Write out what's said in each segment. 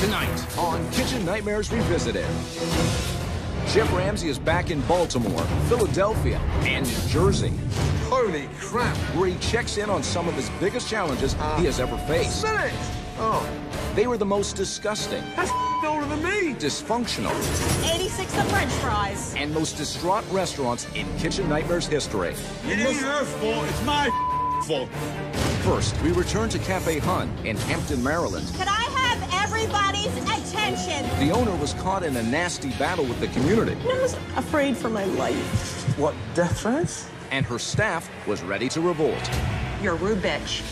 Tonight on Kitchen Nightmares Revisited. Chef Ramsay is back in Baltimore, Philadelphia, and New Jersey. Holy crap! Where he checks in on some of his biggest challenges he has ever faced. Senate. Oh. They were the most disgusting. That's older than me. Dysfunctional. 86 the French fries. And most distraught restaurants in Kitchen Nightmares history. It ain't her fault, it's my fault. First, we return to Cafe Hon in Hampden, Maryland. Could I have everybody's attention? The owner was caught in a nasty battle with the community. I was afraid for my life. What, death threats? And her staff was ready to revolt. You're a rude bitch.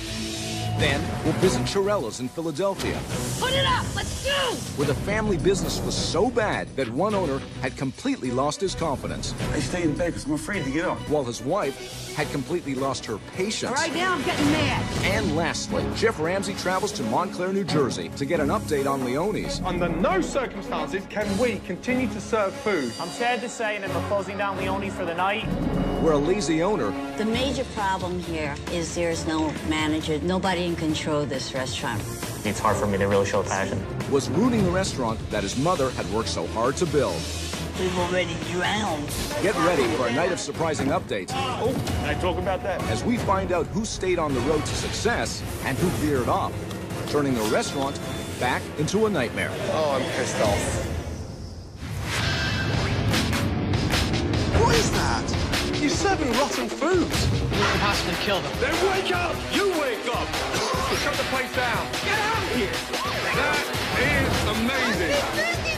Then, we'll visit Chiarella's in Philadelphia. Put it up! Let's go! Where the family business was so bad that one owner had completely lost his confidence. I stay in bed because I'm afraid to get up. While his wife had completely lost her patience. All right, now I'm getting mad. And lastly, Chef Ramsay travels to Montclair, New Jersey to get an update on Leone's. Under no circumstances can we continue to serve food. I'm sad to say that we're closing down Leone's for the night. We're a lazy owner. The major problem here is there's no manager. Nobody can control this restaurant. It's hard for me to really show passion. Was ruining the restaurant that his mother had worked so hard to build. We've already drowned. Get ready for a night of surprising updates. Oh, can I talk about that? As we find out who stayed on the road to success and who veered off, turning the restaurant back into a nightmare. Oh, I'm pissed off. What is that? You're serving rotten food. We can possibly kill them. Then wake up! You wake up! Shut the place down. Get out of here! That is amazing.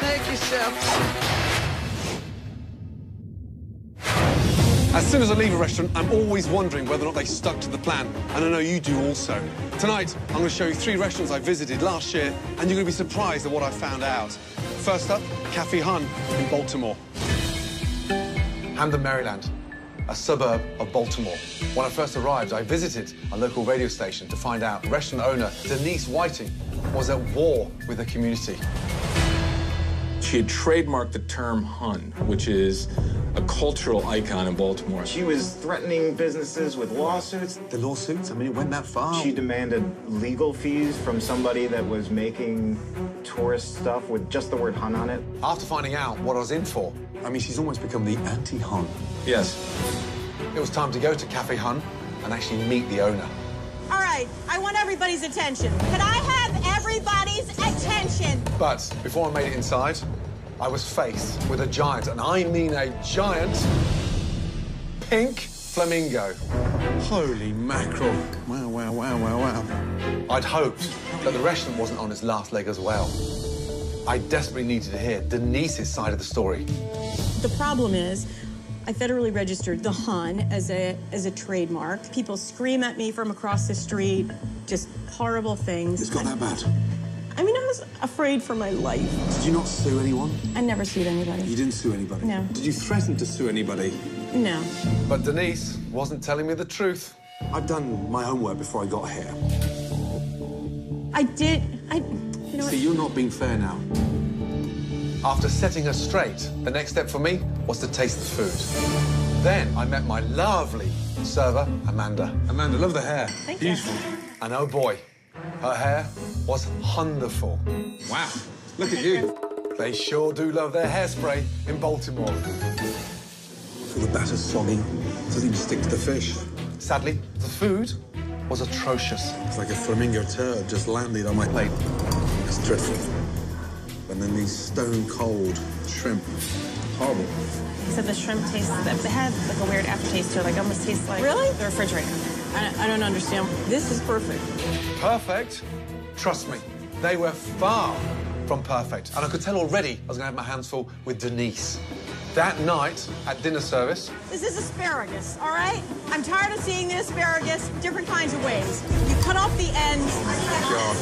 Thank you, Chef. As soon as I leave a restaurant, I'm always wondering whether or not they stuck to the plan. And I know you do also. Tonight, I'm going to show you three restaurants I visited last year, and you're going to be surprised at what I found out. First up, Cafe Hon in Baltimore. Hampden, Maryland, a suburb of Baltimore. When I first arrived, I visited a local radio station to find out restaurant owner Denise Whiting was at war with the community. She had trademarked the term Hun, which is a cultural icon in Baltimore. She was threatening businesses with lawsuits. The lawsuits? I mean, it went that far. She demanded legal fees from somebody that was making tourist stuff with just the word Hun on it. After finding out what I was in for, I mean, she's almost become the anti-Hun. Yes. It was time to go to Cafe Hon and actually meet the owner. All right, I want everybody's attention. Could I have everybody's attention? But before I made it inside, I was faced with a giant, and I mean a giant, pink flamingo. Holy mackerel. Wow, wow, wow, wow, wow. I'd hoped that the restaurant wasn't on its last leg as well. I desperately needed to hear Denise's side of the story. The problem is, I federally registered the Hun as a trademark. People scream at me from across the street, just horrible things. It's got that bad. I mean, I was afraid for my life. Did you not sue anyone? I never sued anybody. You didn't sue anybody? No. Did you threaten to sue anybody? No. But Denise wasn't telling me the truth. I've done my homework before I got here. See, you're not being fair now. After setting her straight, the next step for me was to taste the food. Then I met my lovely server, Amanda. Amanda, love the hair. Thank Beautiful. You. And oh boy, her hair was wonderful. Wow, look at you. They sure do love their hairspray in Baltimore. The batter's soggy, doesn't stick to the fish. Sadly, the food was atrocious. It's like a flamingo turd just landed on my plate. It's dreadful. And then these stone-cold shrimp. Horrible. He said the shrimp tastes, it had like a weird aftertaste to it, like almost tastes like really? The refrigerator. I don't understand. This is perfect. Perfect? Trust me, they were far from perfect. And I could tell already I was gonna have my hands full with Denise. That night, at dinner service... This is asparagus, all right? I'm tired of seeing the asparagus different kinds of ways. You cut off the ends,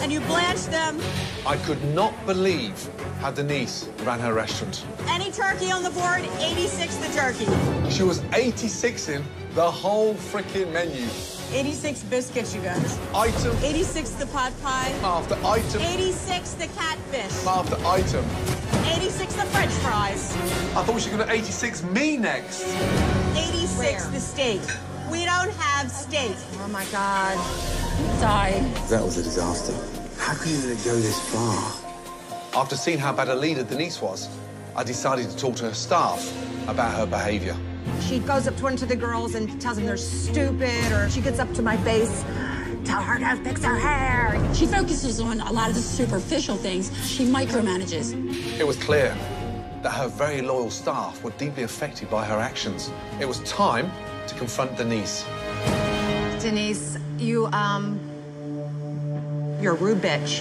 and you blanch them. I could not believe how Denise ran her restaurant. Any turkey on the board, 86 the turkey. She was 86-ing the whole frickin' menu. 86 biscuits, you guys. Item. 86 the pot pie. After item. 86 the catfish. After item. 86 the French fries. I thought she was going to 86 me next. 86 Where? The steak. We don't have steak. Oh, my God. Sorry. That was a disaster. How can you let it go this far? After seeing how bad a leader Denise was, I decided to talk to her staff about her behaviour. She goes up to one of the girls and tells them they're stupid, or she gets up to my face, tell her to fix her hair. She focuses on a lot of the superficial things. She micromanages. It was clear that her very loyal staff were deeply affected by her actions. It was time to confront Denise. Denise, you're a rude bitch.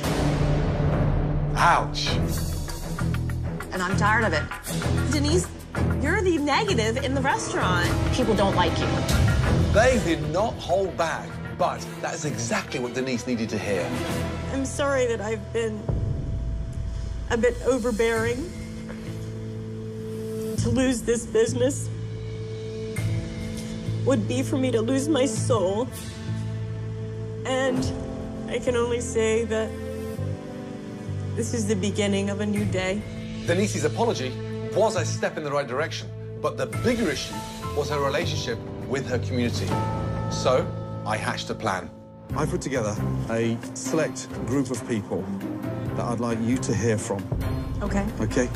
Ouch. And I'm tired of it. Denise, you're the negative in the restaurant. People don't like you. They did not hold back, but that's exactly what Denise needed to hear. I'm sorry that I've been a bit overbearing. To lose this business would be for me to lose my soul. And I can only say that this is the beginning of a new day. Denise's apology was a step in the right direction, but the bigger issue was her relationship with her community. So I hatched a plan. I put together a select group of people that I'd like you to hear from. Okay. Okay?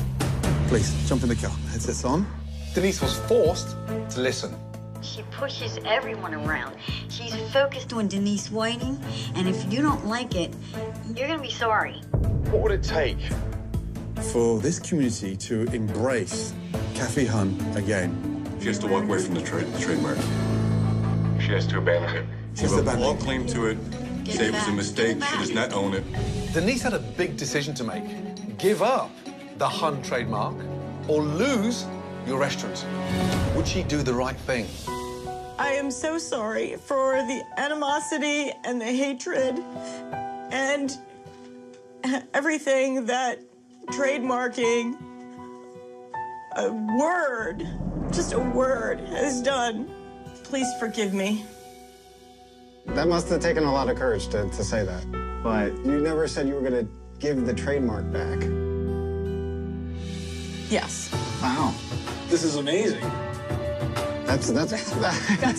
Please, jump in the car. Headsets on. Denise was forced to listen. He pushes everyone around. He's focused on Denise Whiting, and if you don't like it, you're going to be sorry. What would it take for this community to embrace Cafe Hon again? She has to walk away from the trademark. She has to abandon it. She has a long claim to it. Say it was a mistake. She does not own it. Denise had a big decision to make. Give up the Hun trademark or lose your restaurant. Would she do the right thing? I am so sorry for the animosity and the hatred and everything that trademarking a word, just a word, has done. Please forgive me. That must have taken a lot of courage to say that. But you never said you were going to give the trademark back. Yes. Wow. This is amazing. That's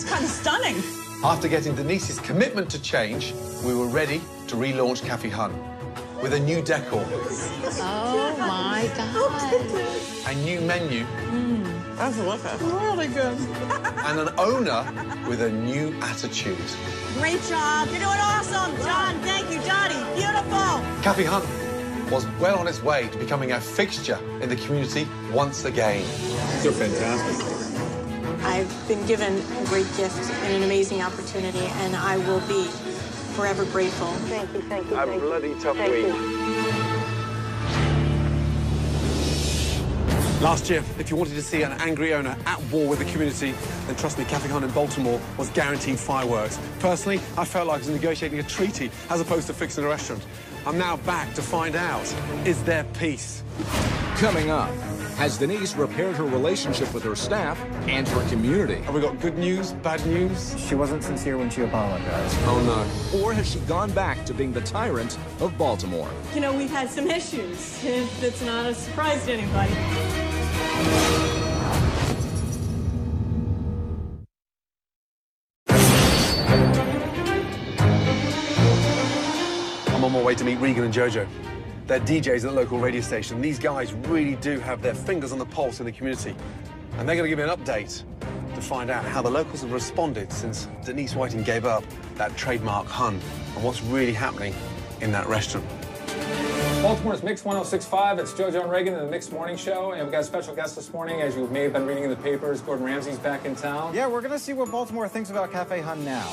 kind of stunning. After getting Denise's commitment to change, we were ready to relaunch Cafe Hon with a new decor. Oh, my God. A new menu. That's delicious. Really good. And an owner with a new attitude. Great job. You're doing awesome, John. Thank you, Johnny. Beautiful. Cafe Hon was well on its way to becoming a fixture in the community once again. These are fantastic. I've been given a great gift and an amazing opportunity, and I will be forever grateful. Thank you, thank you, thank you. A bloody tough week. Last year, if you wanted to see an angry owner at war with the community, then trust me, Cafe Hon in Baltimore was guaranteed fireworks. Personally, I felt like I was negotiating a treaty as opposed to fixing a restaurant. I'm now back to find out, is there peace? Coming up, has Denise repaired her relationship with her staff and her community? Have we got good news, bad news? She wasn't sincere when she apologized. Oh, no. Or has she gone back to being the tyrant of Baltimore? You know, we've had some issues. That's not a surprise to anybody. Way to meet Regan and JoJo. They're DJs at the local radio station. These guys really do have their fingers on the pulse in the community. And they're going to give me an update to find out how the locals have responded since Denise Whiting gave up that trademark Hun and what's really happening in that restaurant. Baltimore's Mix 106.5. It's JoJo and Regan in the Mix Morning Show. And we've got a special guest this morning, as you may have been reading in the papers. Gordon Ramsay's back in town. Yeah, we're going to see what Baltimore thinks about Cafe Hon now.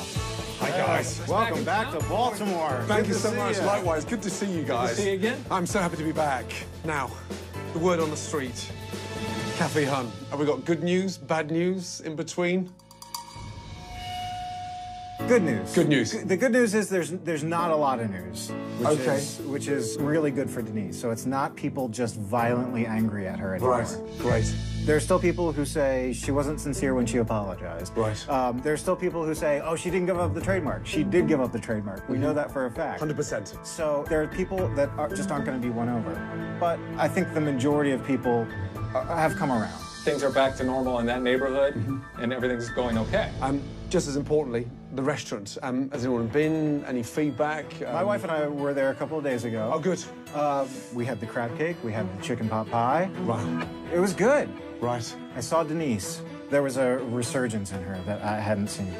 Hi, guys. Welcome back to Baltimore. Thank you so much. Likewise. Good to see you guys. Good to see you again. I'm so happy to be back. Now, the word on the street. Cafe Hon. Have we got good news, bad news in between? Good news. Good news. The good news is there's not a lot of news, which is really good for Denise. So it's not people just violently angry at her anymore. Right. Great. There are still people who say she wasn't sincere when she apologized. Right. There are still people who say, oh, she didn't give up the trademark. She did give up the trademark. We know that for a fact. 100%. So there are people that just aren't going to be won over. But I think the majority of people have come around. Things are back to normal in that neighborhood, and everything's going okay. just as importantly, the restaurant. Has anyone been? Any feedback? My wife and I were there a couple of days ago. Oh, good. We had the crab cake. We had the chicken pot pie. Right. It was good. Right. I saw Denise. There was a resurgence in her that I hadn't seen.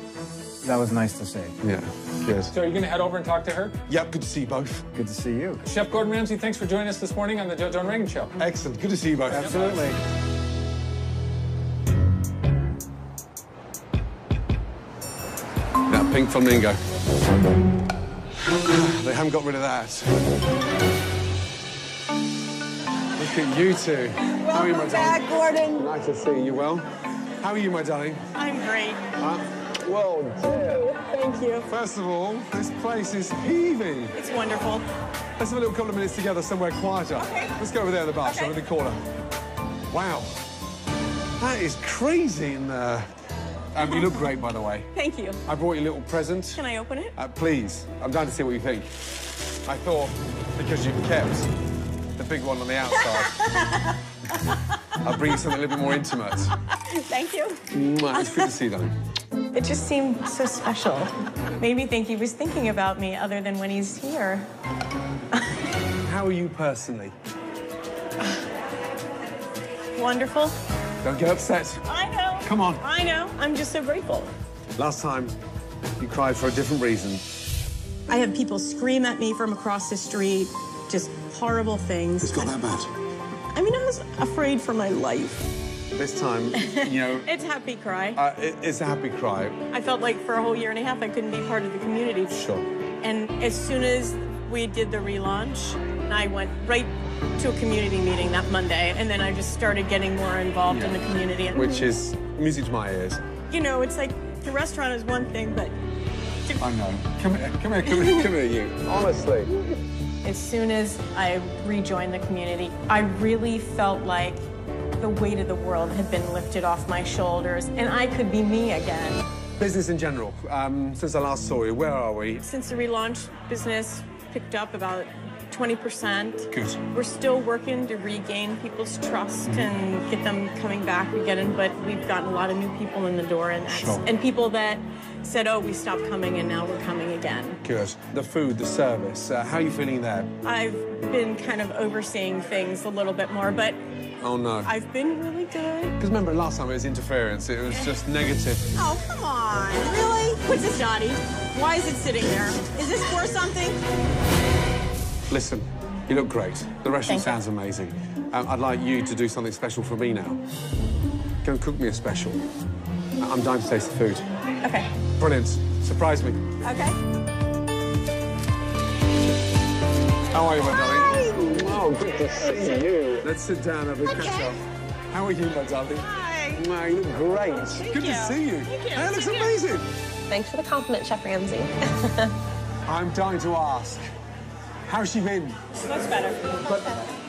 That was nice to see. Yeah, yes. So are you going to head over and talk to her? Yep, good to see you both. Good to see you. Chef Gordon Ramsay, thanks for joining us this morning on the JoJo and Regan Show. Excellent. Good to see you both. Absolutely. That pink flamingo. They haven't got rid of that. Look at you two. Welcome back, Gordon. Nice to see you. Well, how are you, my darling? I'm great. Well, dear. Thank you. First of all, this place is heaving. It's wonderful. Let's have a little couple of minutes together somewhere quieter. Okay. Let's go over there in the bar, okay. Shall we? In the corner. Wow. That is crazy in there. You look great, by the way. Thank you. I brought you a little present. Can I open it? Please. I'm down to see what you think. I thought, because you've kept the big one on the outside. I'll bring you something a little bit more intimate. Thank you. It's good to see you, darling. It just seemed so special. Made me think he was thinking about me other than when he's here. How are you personally? Wonderful. Don't get upset. I know. Come on. I know. I'm just so grateful. Last time, you cried for a different reason. I had people scream at me from across the street. Just horrible things. It's got that bad. I mean, I was afraid for my life. This time, you know... It's a happy cry. It's a happy cry. I felt like for a whole year and a half I couldn't be part of the community. Sure. And as soon as we did the relaunch, I went right to a community meeting that Monday, and then I just started getting more involved in the community. Which is music to my ears. You know, it's like the restaurant is one thing, but... I know. Come here, you. Honestly. As soon as I rejoined the community, I really felt like the weight of the world had been lifted off my shoulders, and I could be me again. Business in general, since I last saw you, where are we? Since the relaunch, business picked up about 20%. Good. We're still working to regain people's trust and get them coming back again, but we've gotten a lot of new people in the door, and that's, sure. And people that said, oh, we stopped coming, and now we're coming again. Good. The food, the service, how are you feeling there? I've been kind of overseeing things a little bit more, but... Oh, no. I've been really good. Because remember, last time it was interference. It was just negative. Oh, come on. Really? What's this, Dottie? Why is it sitting there? Is this for something? Listen, you look great. The restaurant sounds amazing. I'd like you to do something special for me now. Go and cook me a special. I'm dying to taste the food. Okay. Brilliant. Surprise me. Okay. How are you, my darling? Hi. Oh, good to see you. Let's sit down and have a catch up. How are you, my darling? Hi. Wow, you look great. Oh, good to see you. Thank you. That looks amazing. Thanks for the compliment, Chef Ramsay. I'm dying to ask, how's she been? Much better. But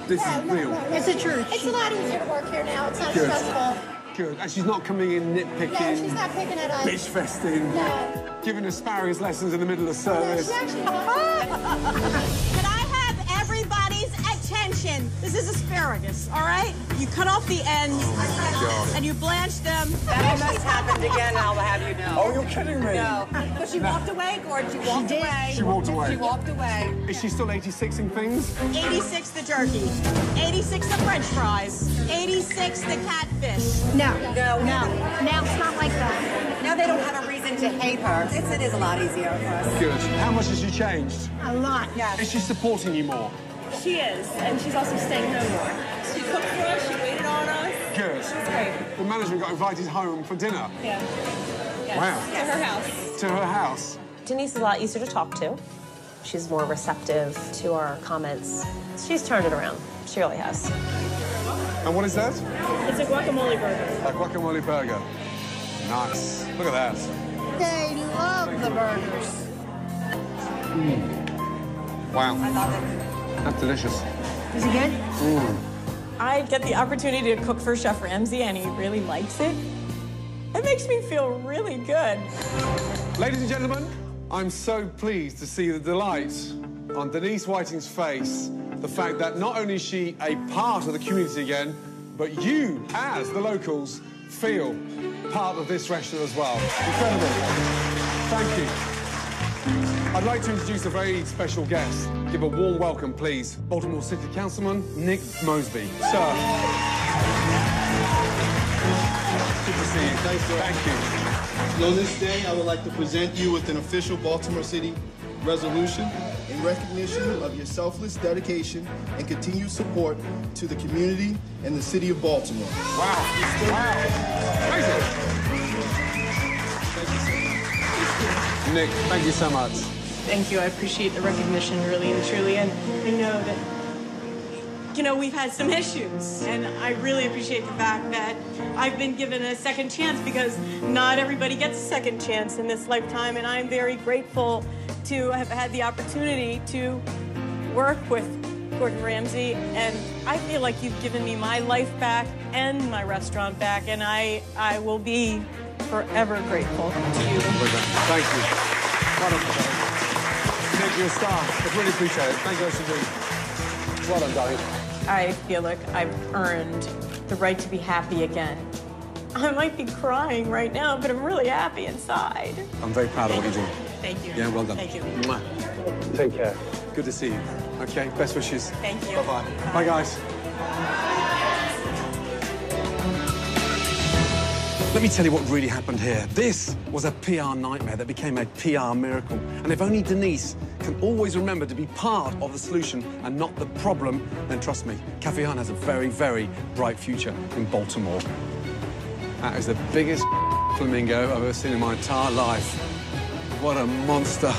this is real. No. It's a church. It's a lot easier to work here now. It's not stressful. Good. And she's not coming in nitpicking. No, she's not picking at us. Bitch festing. No. Giving asparagus lessons in the middle of service. No, she's actually Could I have everybody's attention? This is asparagus, all right? You cut off the ends and you blanch them. That almost happened again, I'll have you know. Oh, you're kidding me. No. But she walked away, Gordon. She walked away. She walked away. She walked away. Is she still 86ing things? 86 the jerky. 86 the french fries. 86 the catfish. No. Now it's not like that. Now they don't have a reason to hate her. It is a lot easier for us. Good. How much has she changed? A lot, yes. Is she supporting you more? She is, and she's also staying home more. She cooked for us, she waited on us. Good. She's great. The manager got invited home for dinner. Yeah. Yes. Wow. Yes. To her house. To her house. Denise is a lot easier to talk to. She's more receptive to our comments. She's turned it around. She really has. And what is that? It's a guacamole burger. A guacamole burger. Nice. Look at that. They love the burgers. Mm. Wow. I love it. That's delicious. Is it good? Mm. I get the opportunity to cook for Chef Ramsay, and he really likes it. It makes me feel really good. Ladies and gentlemen, I'm so pleased to see the delight on Denise Whiting's face, the fact that not only is she a part of the community again, but you, as the locals, feel part of this restaurant as well. Incredible. Thank you. I'd like to introduce a very special guest. Give a warm welcome, please. Baltimore City Councilman Nick Mosby. Sir. Good to see you. Thanks, sir. Thank you. On this day, I would like to present you with an official Baltimore City resolution in recognition of your selfless dedication and continued support to the community and the city of Baltimore. Wow. Wow. Nick, thank you so much. Thank you. I appreciate the recognition, really and truly. And I know that, you know, we've had some issues. And I really appreciate the fact that I've been given a second chance, because not everybody gets a second chance in this lifetime. And I'm very grateful to have had the opportunity to work with Gordon Ramsay, and I feel like you've given me my life back and my restaurant back, and I will be forever grateful to you. Thank you. Wonderful. Nick, you're a star. I really appreciate it. Thank you for being. Well done, darling. I feel like I've earned the right to be happy again. I might be crying right now, but I'm really happy inside. I'm very proud of what you do. Thank you. Yeah, well done. Thank you. Mwah. Take care. Good to see you. Okay, best wishes. Thank you. Bye-bye. Bye. Bye, guys. Let me tell you what really happened here. This was a PR nightmare that became a PR miracle. And if only Denise can always remember to be part of the solution and not the problem, then trust me, Cafe Hon has a very, very bright future in Baltimore. That is the biggest flamingo I've ever seen in my entire life. What a monster.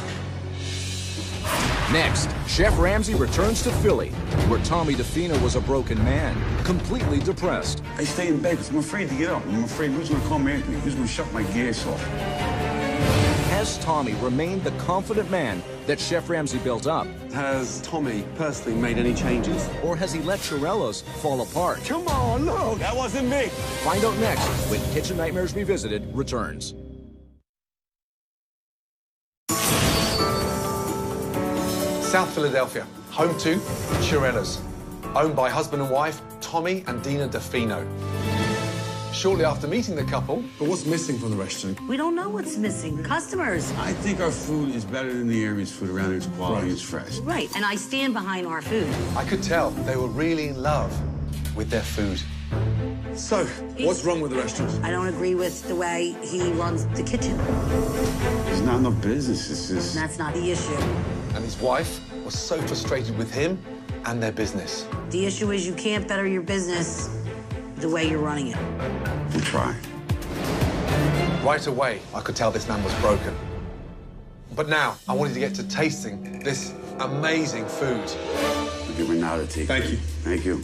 Next, Chef Ramsay returns to Philly, where Tommy DeFino was a broken man, completely depressed. I stay in bed because I'm afraid to get up. I'm afraid who's going to come after me, who's going to shut my gas off. Has Tommy remained the confident man that Chef Ramsay built up? Has Tommy personally made any changes? Or has he let Chiarella's fall apart? Come on, no, that wasn't me. Find out next when Kitchen Nightmares Revisited returns. South Philadelphia, home to Chiarella's, owned by husband and wife Tommy and Dina DeFino. Shortly after meeting the couple... But what's missing from the restaurant? We don't know what's missing. Customers. I think our food is better than the area's food around here. It's quality, it's fresh. Right, and I stand behind our food. I could tell they were really in love with their food. So, what's wrong with the restaurant? I don't agree with the way he runs the kitchen. There's not enough business, it's just... And that's not the issue. And his wife was so frustrated with him and their business. The issue is you can't better your business the way you're running it. We'll try. Right away, I could tell this man was broken. But now, I wanted to get to tasting this amazing food. Give me another tea. Thank you. Thank you.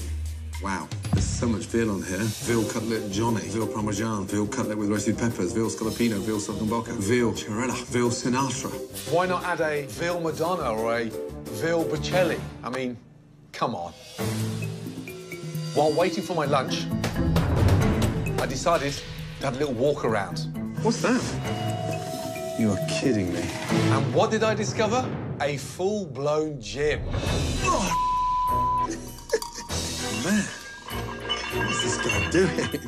Wow, there's so much veal on here. Veal cutlet Johnny, veal parmesan, veal cutlet with roasted peppers, veal scallopino, veal sottombocca, veal Chiarella, veal Sinatra. Why not add a veal Madonna or a veal Bocelli? I mean, come on. While waiting for my lunch, I decided to have a little walk around. What's that? You are kidding me. And what did I discover? A full-blown gym. Oh, man. What's this guy doing?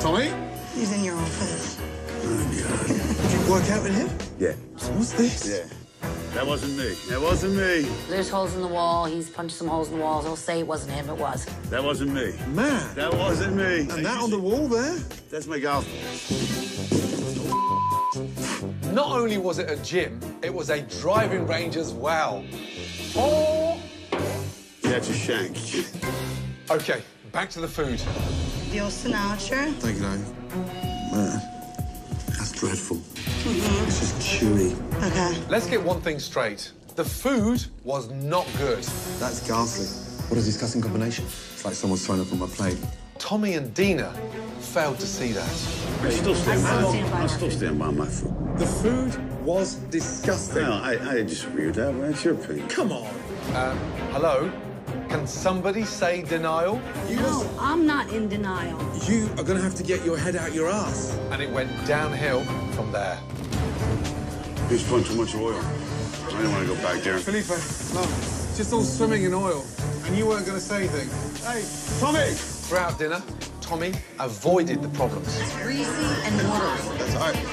Tommy? Using your own food. Oh, God. Did you work out with him? Yeah. So what's this? Yeah. That wasn't me. That wasn't me. There's holes in the wall. He's punched some holes in the walls. He'll say it wasn't him. It was. That wasn't me. Man. That wasn't me. And that on the wall there? That's my golf ball. Not only was it a gym, it was a driving range as well. Oh! That's a shank. OK, back to the food. Your Sinatra. Thank you, man. That's dreadful. Mm-hmm. It's just chewy. Okay. Let's get one thing straight. The food was not good. That's ghastly. What a disgusting combination. It's like someone's thrown up on my plate. Tommy and Dina failed to see that. I still stand by my food. The food was disgusting. No, I disagree with that. That's your opinion. Come on. Hello? Can somebody say denial? No, I'm not in denial. You are going to have to get your head out your ass. And it went downhill from there. He's putting too much oil. I didn't want to go back there. Felipe, no, just all swimming in oil. And you weren't going to say anything. Hey, Tommy! We're out dinner. Tommy avoided the problems. It's greasy and watery. That's all right.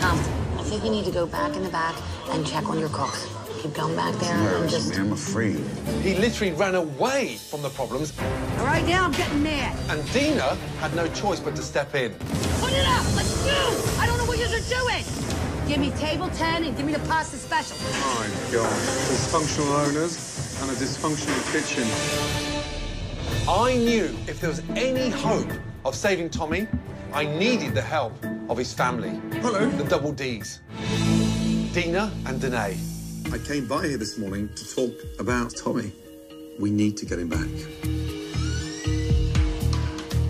Tom, I think you need to go back in the back and check on your cooks. Keep going back there and just... I'm afraid. He literally ran away from the problems. All right, now I'm getting mad. And Dina had no choice but to step in. Put it up! Let's go! I don't know what you're doing! Give me table 10 and give me the pasta special. Oh, my God. Dysfunctional owners and a dysfunctional kitchen. I knew if there was any hope of saving Tommy, I needed the help of his family. Hello. The double Ds. Dina and Danae. I came by here this morning to talk about Tommy. We need to get him back.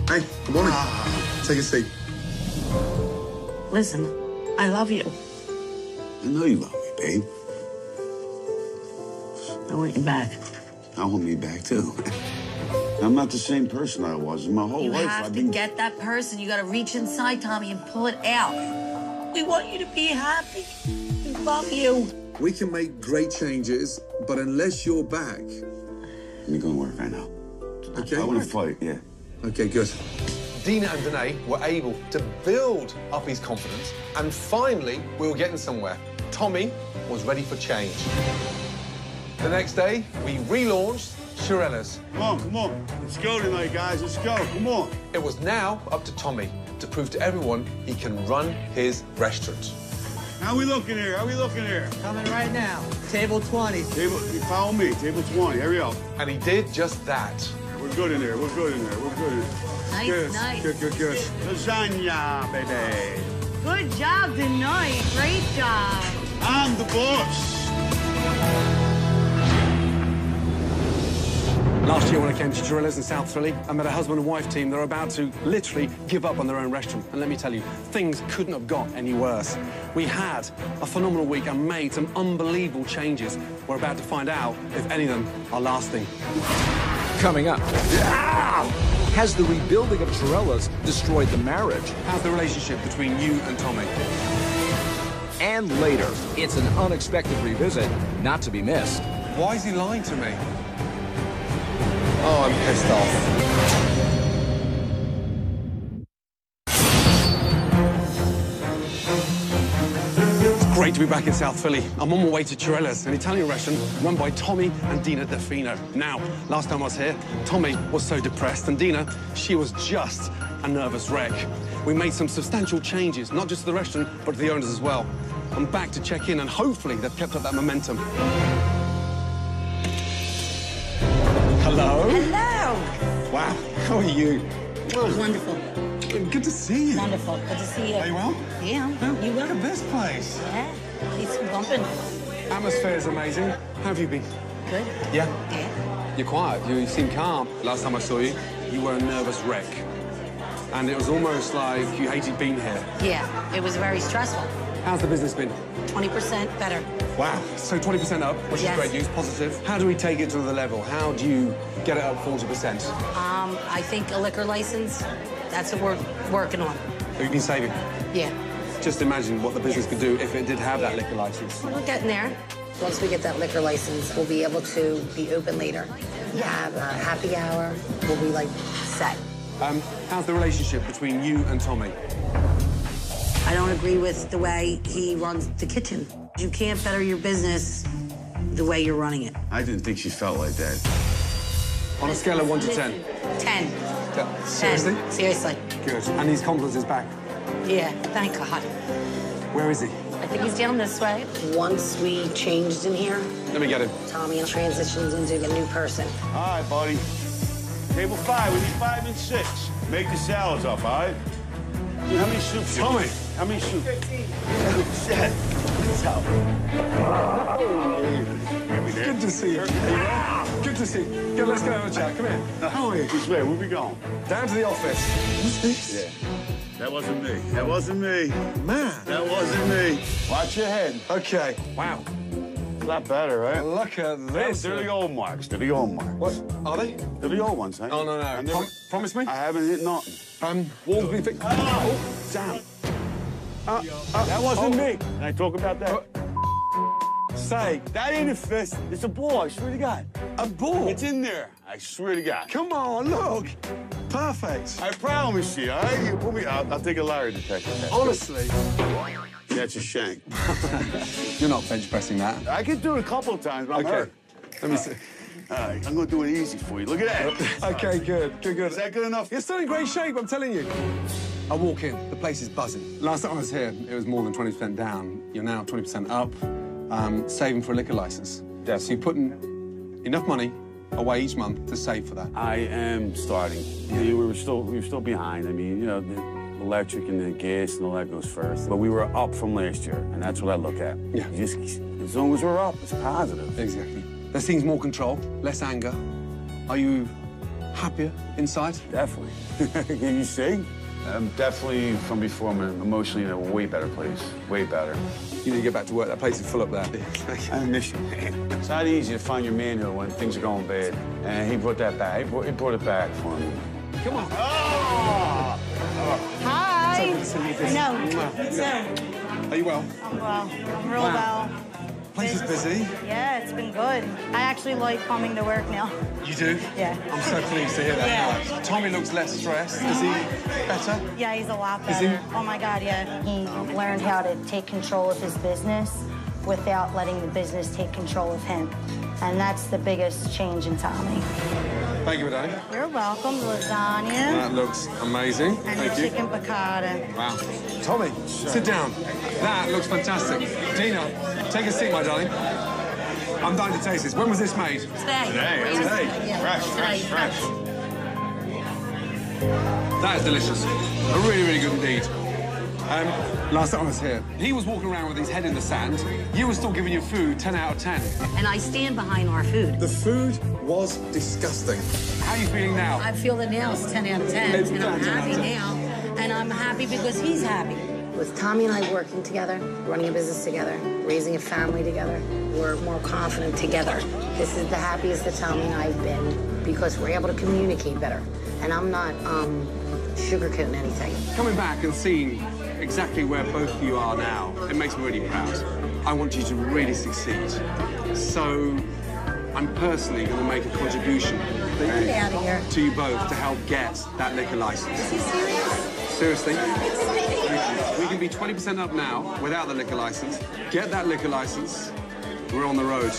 Hey, good morning. Take a seat. Listen, I love you. I know you love me, babe. I want you back. I want me back, too. I'm not the same person I was in my whole life. You have to get that person. You got to reach inside, Tommy, and pull it out. We want you to be happy. We love you. We can make great changes, but unless you're back... You're going to work right now. Okay. I want to fight, yeah. Okay, good. Dina and Danae were able to build up his confidence, and finally, we were getting somewhere. Tommy was ready for change. The next day, we relaunched Chiarella's. Come on, come on. Let's go tonight, guys. Let's go. Come on. It was now up to Tommy to prove to everyone he can run his restaurant. How we looking here? How we looking here? Coming right now. Table 20. You follow me. Table 20. Hurry up. And he did just that. We're good in here. We're good in here. We're good in here. Nice, good. Nice. Good, good, good. Lasagna, baby. Good job tonight. Great job. I'm the boss. Last year when I came to Chiarella's in South Philly, I met a husband and wife team that are about to literally give up on their own restaurant. And let me tell you, things couldn't have got any worse. We had a phenomenal week and made some unbelievable changes. We're about to find out if any of them are lasting. Coming up. Ah! Has the rebuilding of Chiarella's destroyed the marriage? How's the relationship between you and Tommy? And later, it's an unexpected revisit, not to be missed. Why is he lying to me? Oh, I'm pissed off. It's great to be back in South Philly. I'm on my way to Chiarella's, an Italian restaurant run by Tommy and Dina DeFino. Now, last time I was here, Tommy was so depressed, and Dina, she was just a nervous wreck. We made some substantial changes, not just to the restaurant, but to the owners as well. I'm back to check in, and hopefully they've kept up that momentum. Hello. Hello. Wow, how are you? Oh, wonderful. Good to see you. Wonderful. Good to see you. Are you well? Yeah. Oh, you well? Look at this place. Yeah. It's bumping. Atmosphere is amazing. How have you been? Good. Yeah? Yeah. You're quiet. You seem calm. Last time I saw you were a nervous wreck. And it was almost like you hated being here. Yeah. It was very stressful. How's the business been? 20% better. Wow, so 20% up, which is great news, positive. How do we take it to another level? How do you get it up 40%? I think a liquor license, that's what we're working on. You've been saving? Yeah. Just imagine what the business could do if it did have that liquor license. We're getting there. Once we get that liquor license, we'll be able to be open later. Yeah. Have a happy hour, we'll be, like, set. How's the relationship between you and Tommy? I don't agree with the way he runs the kitchen. You can't better your business the way you're running it. I didn't think she felt like that. On a scale of 1 to 10? 10. Yeah. Seriously? 10. Seriously. Good. And his confidence is back? Yeah, thank God. Where is he? I think he's down this way. Once we changed in here... Let me get him. Tommy transitions into a new person. All right, buddy. Table 5, we need 5 and 6. Make the salads up, all right? How many soups? Tommy, how many soups? 15. Oh, shit. What's up? Good to see you. Good to see you. Good, let's go have a chat. Come here. How are you? Which way? Where we going? Down to the office. What's this? Yeah. That wasn't me. That wasn't me. Man. That wasn't me. Watch your head. Okay. Wow. A lot better, right? Look at this. They're the old marks. They're the old marks. What? Are they? They're the old ones, huh? Oh, no, no. Promise me? I haven't hit nothing. Wolves be fixed. Oh, damn. That wasn't me. Can I talk about that? Say, that ain't a fist. It's a ball, I swear to God. A ball? It's in there. I swear to God. Come on, look. perfect. I promise you, all right? You put me out, I'll take a liar detector test. Honestly. That's a shank. You're not bench pressing that. I could do it a couple of times, but I'm hurt. Let me see. All right, I'm going to do it easy for you. Look at that. Okay, good, good, good. Is that good enough? You're still in great shape, I'm telling you. I walk in, the place is buzzing. Last time I was here, it was more than 20% down. You're now 20% up, saving for a liquor license. Definitely. So you're putting enough money away each month to save for that. I am starting. Yeah. We were still behind. I mean, you know, the electric and the gas and all that goes first. But we were up from last year, and that's what I look at. Yeah. Just, as long as we're up, it's positive. Exactly. There seems more control, less anger. Are you happier inside? Definitely. Can you see? I'm definitely, from before, I'm emotionally in a way better place. Way better. You need to get back to work. That place is full up there. I miss you, man. It's not easy to find your manhood when things are going bad. And he brought that back. He brought it back for me. Come on. Oh! Hi. I know. Are you well? I'm well. I'm real well. Place is busy. Yeah, it's been good. I actually like coming to work now. You do? Yeah. I'm so pleased to hear that. Yeah. Tommy looks less stressed. Is he better? Yeah, he's a lot better. Is he? Oh my God, yeah. He learned how to take control of his business without letting the business take control of him. And that's the biggest change in Tommy. Thank you, Madonna. You're welcome. Lasagna. That looks amazing. And the chicken piccata. Wow. Tommy, sit down. That looks fantastic. Dina, take a seat, my darling. I'm dying to taste this. When was this made? Today. Today. Fresh. That is delicious. Really, really good indeed. Last time I was here, he was walking around with his head in the sand. You were still giving your food 10 out of 10. And I stand behind our food. The food was disgusting. How are you feeling now? I feel the nails 10 out of 10, and I'm happy now. And I'm happy because he's happy. With Tommy and I working together, running a business together, raising a family together, we're more confident together. This is the happiest that Tommy and I have been because we're able to communicate better. And I'm not sugarcoating anything. Coming back and seeing exactly where both of you are now, it makes me really proud. I want you to really succeed. So I'm personally going to make a contribution to you both to help get that liquor license. Is he serious? Seriously. We can be 20% up now without the liquor license. Get that liquor license. We're on the road.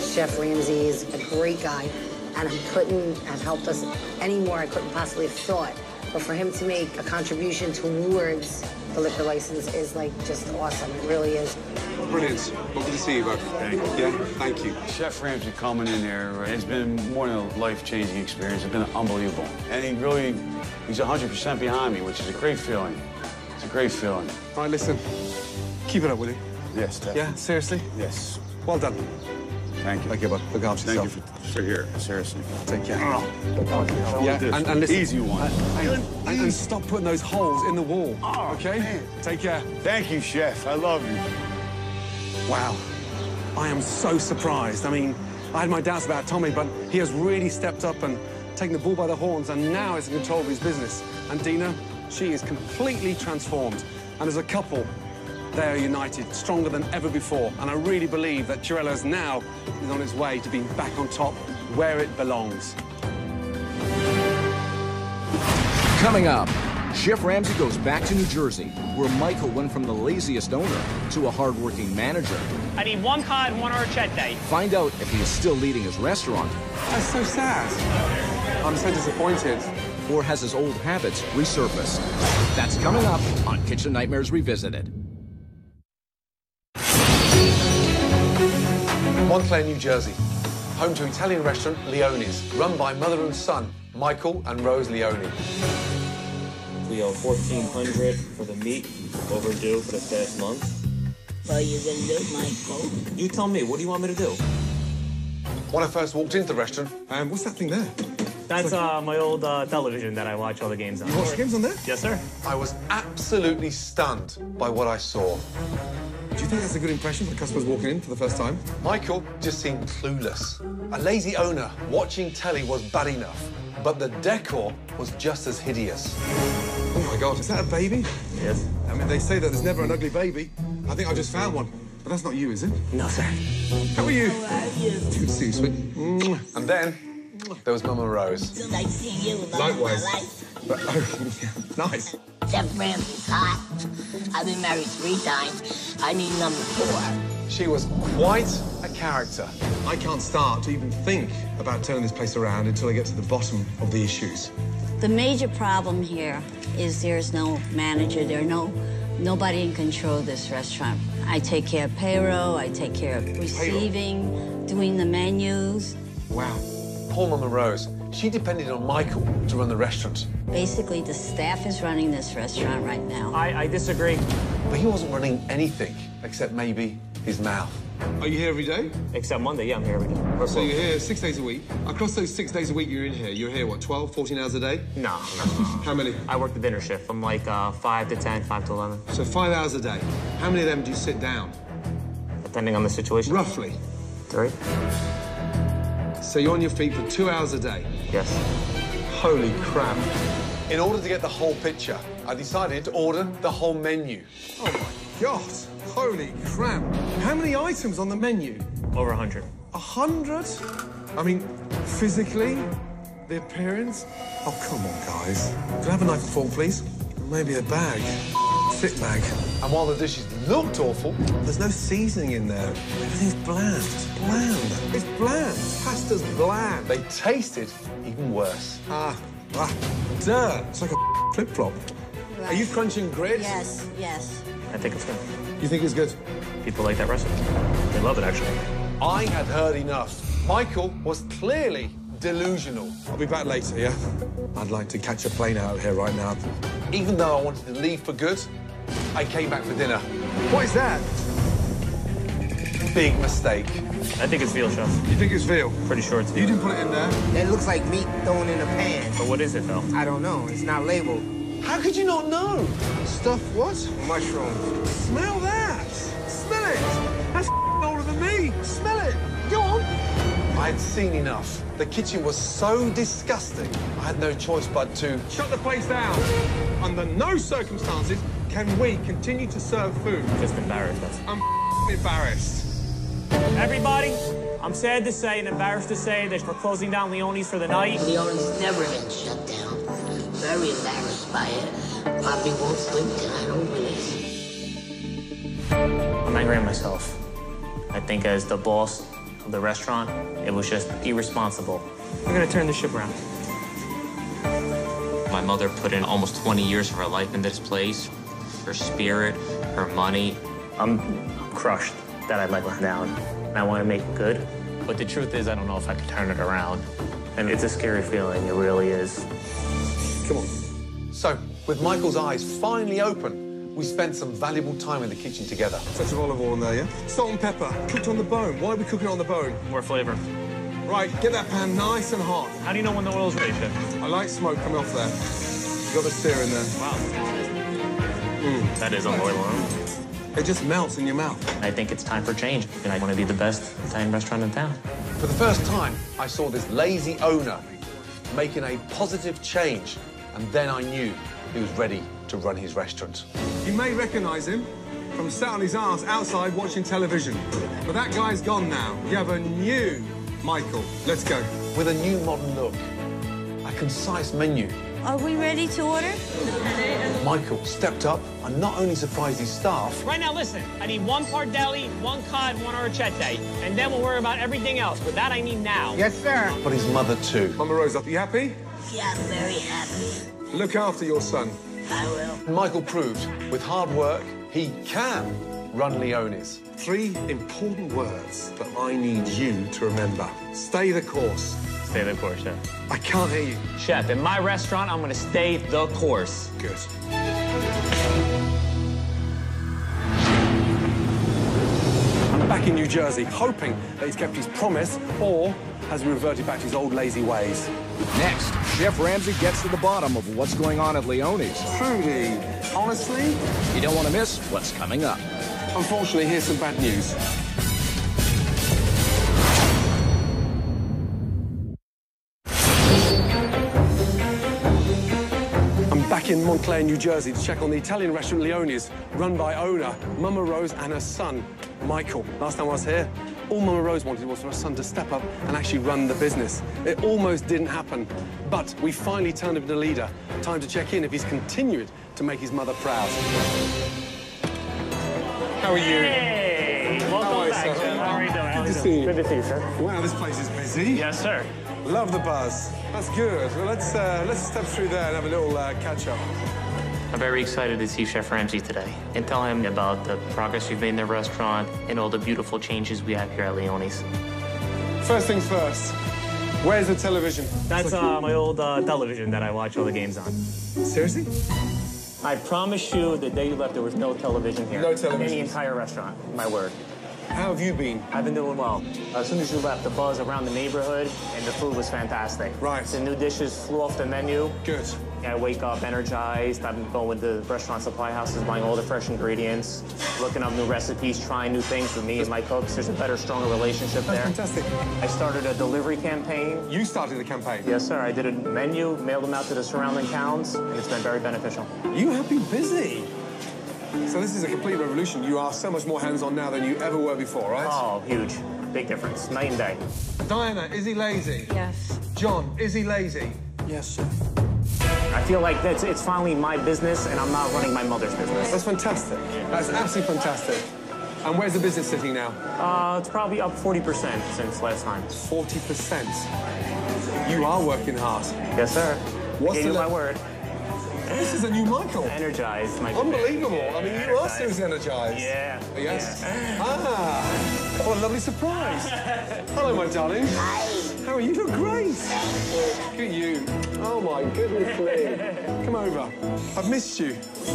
Chef Ramsay is a great guy, and I couldn't have helped us any more. I couldn't possibly have thought. But for him to make a contribution towards the liquor license is, like, just awesome. It really is. Brilliant. Well, good to see you both. Thank you. Chef Ramsay coming in here, it's been more than a life-changing experience. It's been unbelievable. And he really, he's 100% behind me, which is a great feeling. It's a great feeling. All right, listen, keep it up, will you? Yes, definitely. Yeah, seriously? Yes. Well done. Thank you. Thank you, bud. Look after yourself. Thank you for here. Seriously. Take care. Oh, yeah, and listen. Easy one. And stop putting those holes in the wall. Oh, okay? Man. Take care. Thank you, Chef. I love you. Wow. I am so surprised. I mean, I had my doubts about Tommy, but he has really stepped up and taken the bull by the horns, and now is in control of his business. And Dina, she is completely transformed. And as a couple, they are united, stronger than ever before, and I really believe that Chiarella's now is on its way to being back on top where it belongs. Coming up, Chef Ramsay goes back to New Jersey, where Michael went from the laziest owner to a hard-working manager. I need one cod, one horchata. Find out if he is still leading his restaurant. That's so sad. I'm so disappointed. Or has his old habits resurfaced? That's coming up on Kitchen Nightmares Revisited. Montclair, New Jersey, home to Italian restaurant Leone's, run by mother and son, Michael and Rose Leone. We owe $1,400 for the meat, overdue for the past month. What are you going to do, Michael? You tell me, what do you want me to do? When I first walked into the restaurant, what's that thing there? That's my old television that I watch all the games on. You watch the games on there? Yes, sir. I was absolutely stunned by what I saw. Do you think that's a good impression for customers walking in for the first time? Michael just seemed clueless. A lazy owner watching telly was bad enough, but the decor was just as hideous. Oh my God, is that a baby? Yes. I mean, they say that there's never an ugly baby. I think I just found one, but that's not you, is it? No, sir. How are you? How are you? Good to see you, sweet. And then There was Mama Rose. Likewise. But, oh, yeah, nice. Chef Ramsay's hot. I've been married 3 times. I need number 4. She was quite a character. I can't start to even think about turning this place around until I get to the bottom of the issues. The major problem here is there's no manager. There's nobody in control of this restaurant. I take care of payroll. I take care of receiving, doing the menus. Wow. Poor Mama Rose. She depended on Michael to run the restaurant. Basically, the staff is running this restaurant right now. I disagree. But he wasn't running anything except maybe his mouth. Are you here every day? Except Monday, yeah, I'm here every day. First so you're here 6 days a week. Across those 6 days a week you're in here, you're here, what, 12, 14 hours a day? No. How many? I work the dinner shift from like 5 to 10, 5 to 11. So 5 hours a day. How many of them do you sit down? Depending on the situation. Roughly? 3. So you're on your feet for 2 hours a day? Yes. Holy crap. In order to get the whole picture, I decided to order the whole menu. Oh, my God. Holy crap. How many items on the menu? Over 100. 100? I mean, physically, the appearance. Oh, come on, guys. Can I have a knife and fork, please? Maybe a bag. Thick bag. And while the dishes looked awful, there's no seasoning in there. Everything's bland. It's bland. It's bland. Pasta's bland. They tasted even worse. Dirt. It's like a flip-flop. Right. Are you crunching grits? Yes, yes. I think it's good. You think it's good? People like that recipe. They love it, actually. I had heard enough. Michael was clearly delusional. I'll be back later, yeah? I'd like to catch a plane out of here right now. Even though I wanted to leave for good, I came back for dinner. What is that? Big mistake. I think it's veal, Chef. You think it's veal? Pretty sure it's veal. You didn't put it in there. It looks like meat thrown in a pan. But what is it, though? I don't know. It's not labeled. How could you not know? Stuff what? Mushrooms. Smell that. Smell it. That's older than me. Smell it. Go on. I had seen enough. The kitchen was so disgusting, I had no choice but to shut the place down. Under no circumstances can we continue to serve food. Just embarrassed us. I'm embarrassed. Everybody, I'm sad to say and embarrassed to say that we're closing down Leone's for the night. Leone's never been shut down. I'm very embarrassed by it. Poppy won't sleep tonight over this. I'm angry at myself. I think as the boss of the restaurant, it was just irresponsible. We're gonna turn this ship around. My mother put in almost 20 years of her life in this place. Her spirit, her money. I'm crushed that I let her down. I want to make it good, but the truth is I don't know if I can turn it around. And it's a scary feeling, it really is. Come on. So, with Michael's eyes finally open, we spent some valuable time in the kitchen together. Touch of olive oil in there, yeah? Salt and pepper, cooked on the bone. Why are we cooking it on the bone? More flavor. Right, get that pan nice and hot. How do you know when the oil's ready, Chef? I like smoke coming off there. You got the sear in there. Wow. Mm. That is unbelievable. It just melts in your mouth. I think it's time for change, and I want to be the best Italian restaurant in town. For the first time, I saw this lazy owner making a positive change, and then I knew he was ready to run his restaurant. You may recognize him from sat on his ass outside watching television, but that guy's gone now. You have a new Michael. Let's go. With a new modern look, a concise menu. Are we ready to order? Michael stepped up and not only surprised his staff... Right now, listen, I need 1 pardelli, 1 cod, 1 arrachete, and then we'll worry about everything else, but that I need now. Yes, sir. But his mother, too. Mama Rose, are you happy? Yeah, I'm very happy. Look after your son. I will. Michael proved, with hard work, he can run Leone's. 3 important words that I need you to remember. Stay the course. Stay the course, Chef. I can't hear you. Chef, in my restaurant, I'm going to stay the course. Good. I'm back in New Jersey, hoping that he's kept his promise or has reverted back to his old lazy ways. Next, Chef Ramsay gets to the bottom of what's going on at Leone's. Trudy, honestly? You don't want to miss what's coming up. Unfortunately, here's some bad news. In Montclair, New Jersey, to check on the Italian restaurant Leone's, run by owner Mama Rose and her son, Michael. Last time I was here, All Mama Rose wanted was for her son to step up and actually run the business. It almost didn't happen, but we finally turned him into a leader. Time to check in if he's continued to make his mother proud. How are you? Hey! Welcome back, Jim. How are you doing? Good to see you. Good to see you, sir. Wow, this place is busy. Yes, sir. Love the buzz. That's good. Well, let's step through there and have a little catch-up. I'm very excited to see Chef Ramsay today and tell him about the progress we've made in the restaurant and all the beautiful changes we have here at Leone's. First things first, where's the television? That's my old television that I watch all the games on. Seriously? I promise you the day you left, there was no television here. No television? In the entire restaurant, my word. How have you been? I've been doing well. As soon as you left, the buzz around the neighborhood and the food was fantastic. Right. The new dishes flew off the menu. Good. I wake up energized. I've been going to the restaurant supply houses, buying all the fresh ingredients, looking up new recipes, trying new things with me and my cooks. There's a better, stronger relationship there. That's fantastic. I started a delivery campaign. You started the campaign? Yes, sir. I did a menu, mailed them out to the surrounding towns, and it's been very beneficial. You have been busy. So this is a complete revolution. You are so much more hands-on now than you ever were before, right? Oh, huge. Big difference. Night and day. Diana, is he lazy? Yes. John, is he lazy? Yes, sir. I feel like it's finally my business, and I'm not running my mother's business. That's fantastic. That's absolutely fantastic. And where's the business sitting now? It's probably up 40% since last time. 40%? You are working hard. Yes, sir. What's gave you my word. This is a new Michael. Energized, Michael. Unbelievable. Yeah, I mean, you are seriously energized. Yeah. Yes. Yeah. Ah, what a lovely surprise. Hello, my darling. Hi. How are you? You look great. Thank you. Look at you. Oh, my goodness me. Come over. I've missed you. We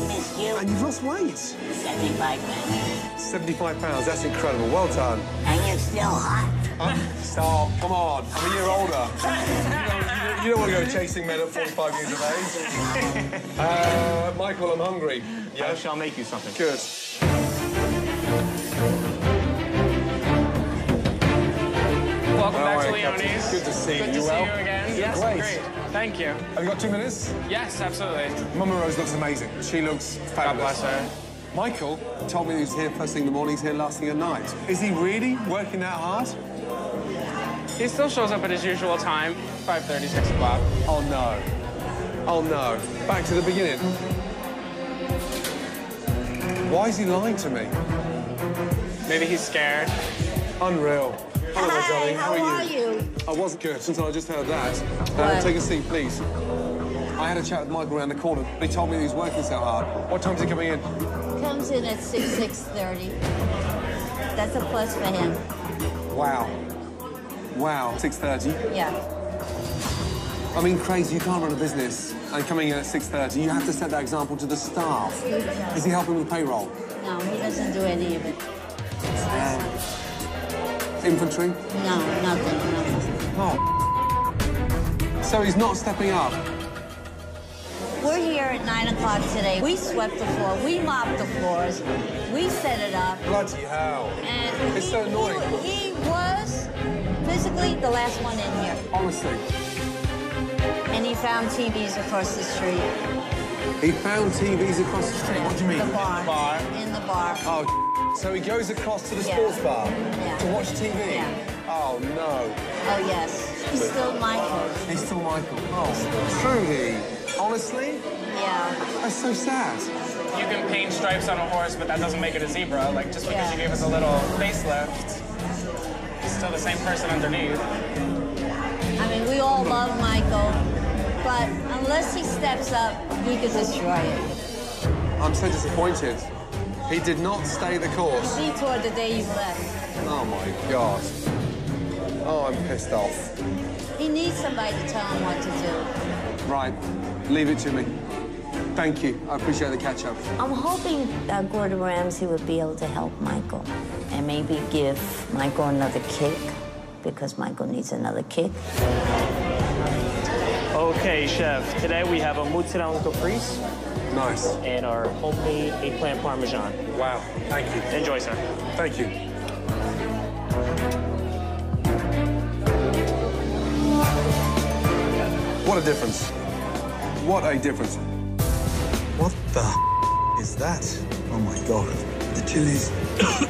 missed you. And you've lost weight. 75 pounds. 75 pounds. That's incredible. Well done. And you're still hot. Oh, come on. I'm a year older. You don't want to go chasing men at 45 years of age. Michael, I'm hungry. Yeah? I shall make you something. Good. Welcome back to Leone's. Good to see you. Good to see you again. Yes, great. Thank you. Have you got 2 minutes? Yes, absolutely. Mama Rose looks amazing. She looks fabulous. God bless her. Michael told me he was here first thing in the morning, he's here last thing at night. Is he really working that hard? He still shows up at his usual time, 5:30, 6 o'clock. Oh, no. Oh, no. Back to the beginning. Why is he lying to me? Maybe he's scared. Unreal. Hello, hi, darling. How are you? I wasn't good until I just heard that. Take a seat, please. I had a chat with Michael around the corner, but he told me he was working so hard. What time is he coming in? He comes in at 6:30. That's a plus for him. Wow. Wow. 6:30? Yeah. I mean, crazy, you can't run a business and coming in at 6:30. You have to set that example to the staff. Is he helping with payroll? No, he doesn't do any of it. Inventory? No, nothing. Oh. So he's not stepping up? We're here at 9 o'clock today. We swept the floor, we mopped the floors, we set it up. Bloody hell. And it's so annoying. He was physically the last one in here. Honestly. And he found TVs across the street. He found TVs across the street? Yeah. What do you mean? The bar. In the bar. In the bar. Oh, so he goes across to the sports bar to watch TV? Yeah. Oh, no. Oh, yes. He's still Michael. He's still Michael. Oh, truly. Honestly? Yeah. That's so sad. You can paint stripes on a horse, but that doesn't make it a zebra. Like, just because you gave us a little facelift, it's still the same person underneath. I mean, we all love Michael, but unless he steps up, we could destroy it. I'm so disappointed. He did not stay the course. He toured the day you left. Oh, my God. Oh, I'm pissed off. He needs somebody to tell him what to do. Right. Leave it to me. Thank you. I appreciate the catch-up. I'm hoping Gordon Ramsay would be able to help Michael and maybe give Michael another kick because Michael needs another kick. Okay, Chef. Today we have a mozzarella caprese. Nice. And our homemade eggplant parmesan. Wow. Thank you. Enjoy, sir. Thank you. What a difference. What a difference. What the is that? Oh, my God. The chilies. Oh,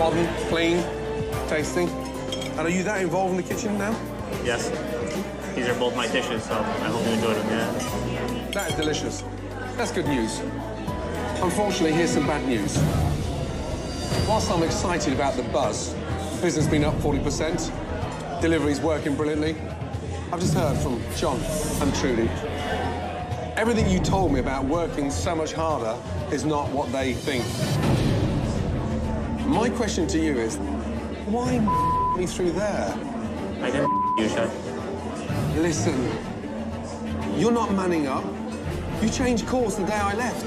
modern, plain, tasting. And are you that involved in the kitchen now? Yes. These are both my dishes, so I hope you enjoy them, yeah. That is delicious. That's good news. Unfortunately, here's some bad news. Whilst I'm excited about the buzz, the business has been up 40%, delivery's working brilliantly. I've just heard from John and Trudy. Everything you told me about working so much harder is not what they think. My question to you is, why me through there? I didn't you, sir. Listen, you're not manning up. You changed course the day I left.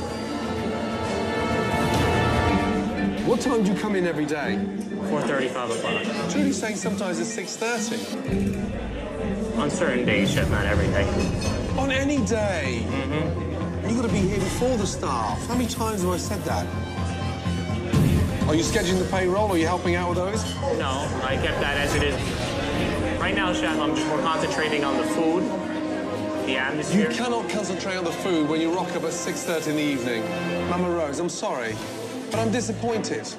What time do you come in every day? 4:30, 5 o'clock. Trudy's saying sometimes it's 6:30. On certain days, shit, not every day. On any day? Mm-hmm. You've got to be here before the staff. How many times have I said that? Are you scheduling the payroll, or are you helping out with those? No, I kept that as it is. Right now, chef, we're concentrating on the food, the atmosphere. You cannot concentrate on the food when you rock up at 6:30 in the evening. Mama Rose, I'm sorry, but I'm disappointed.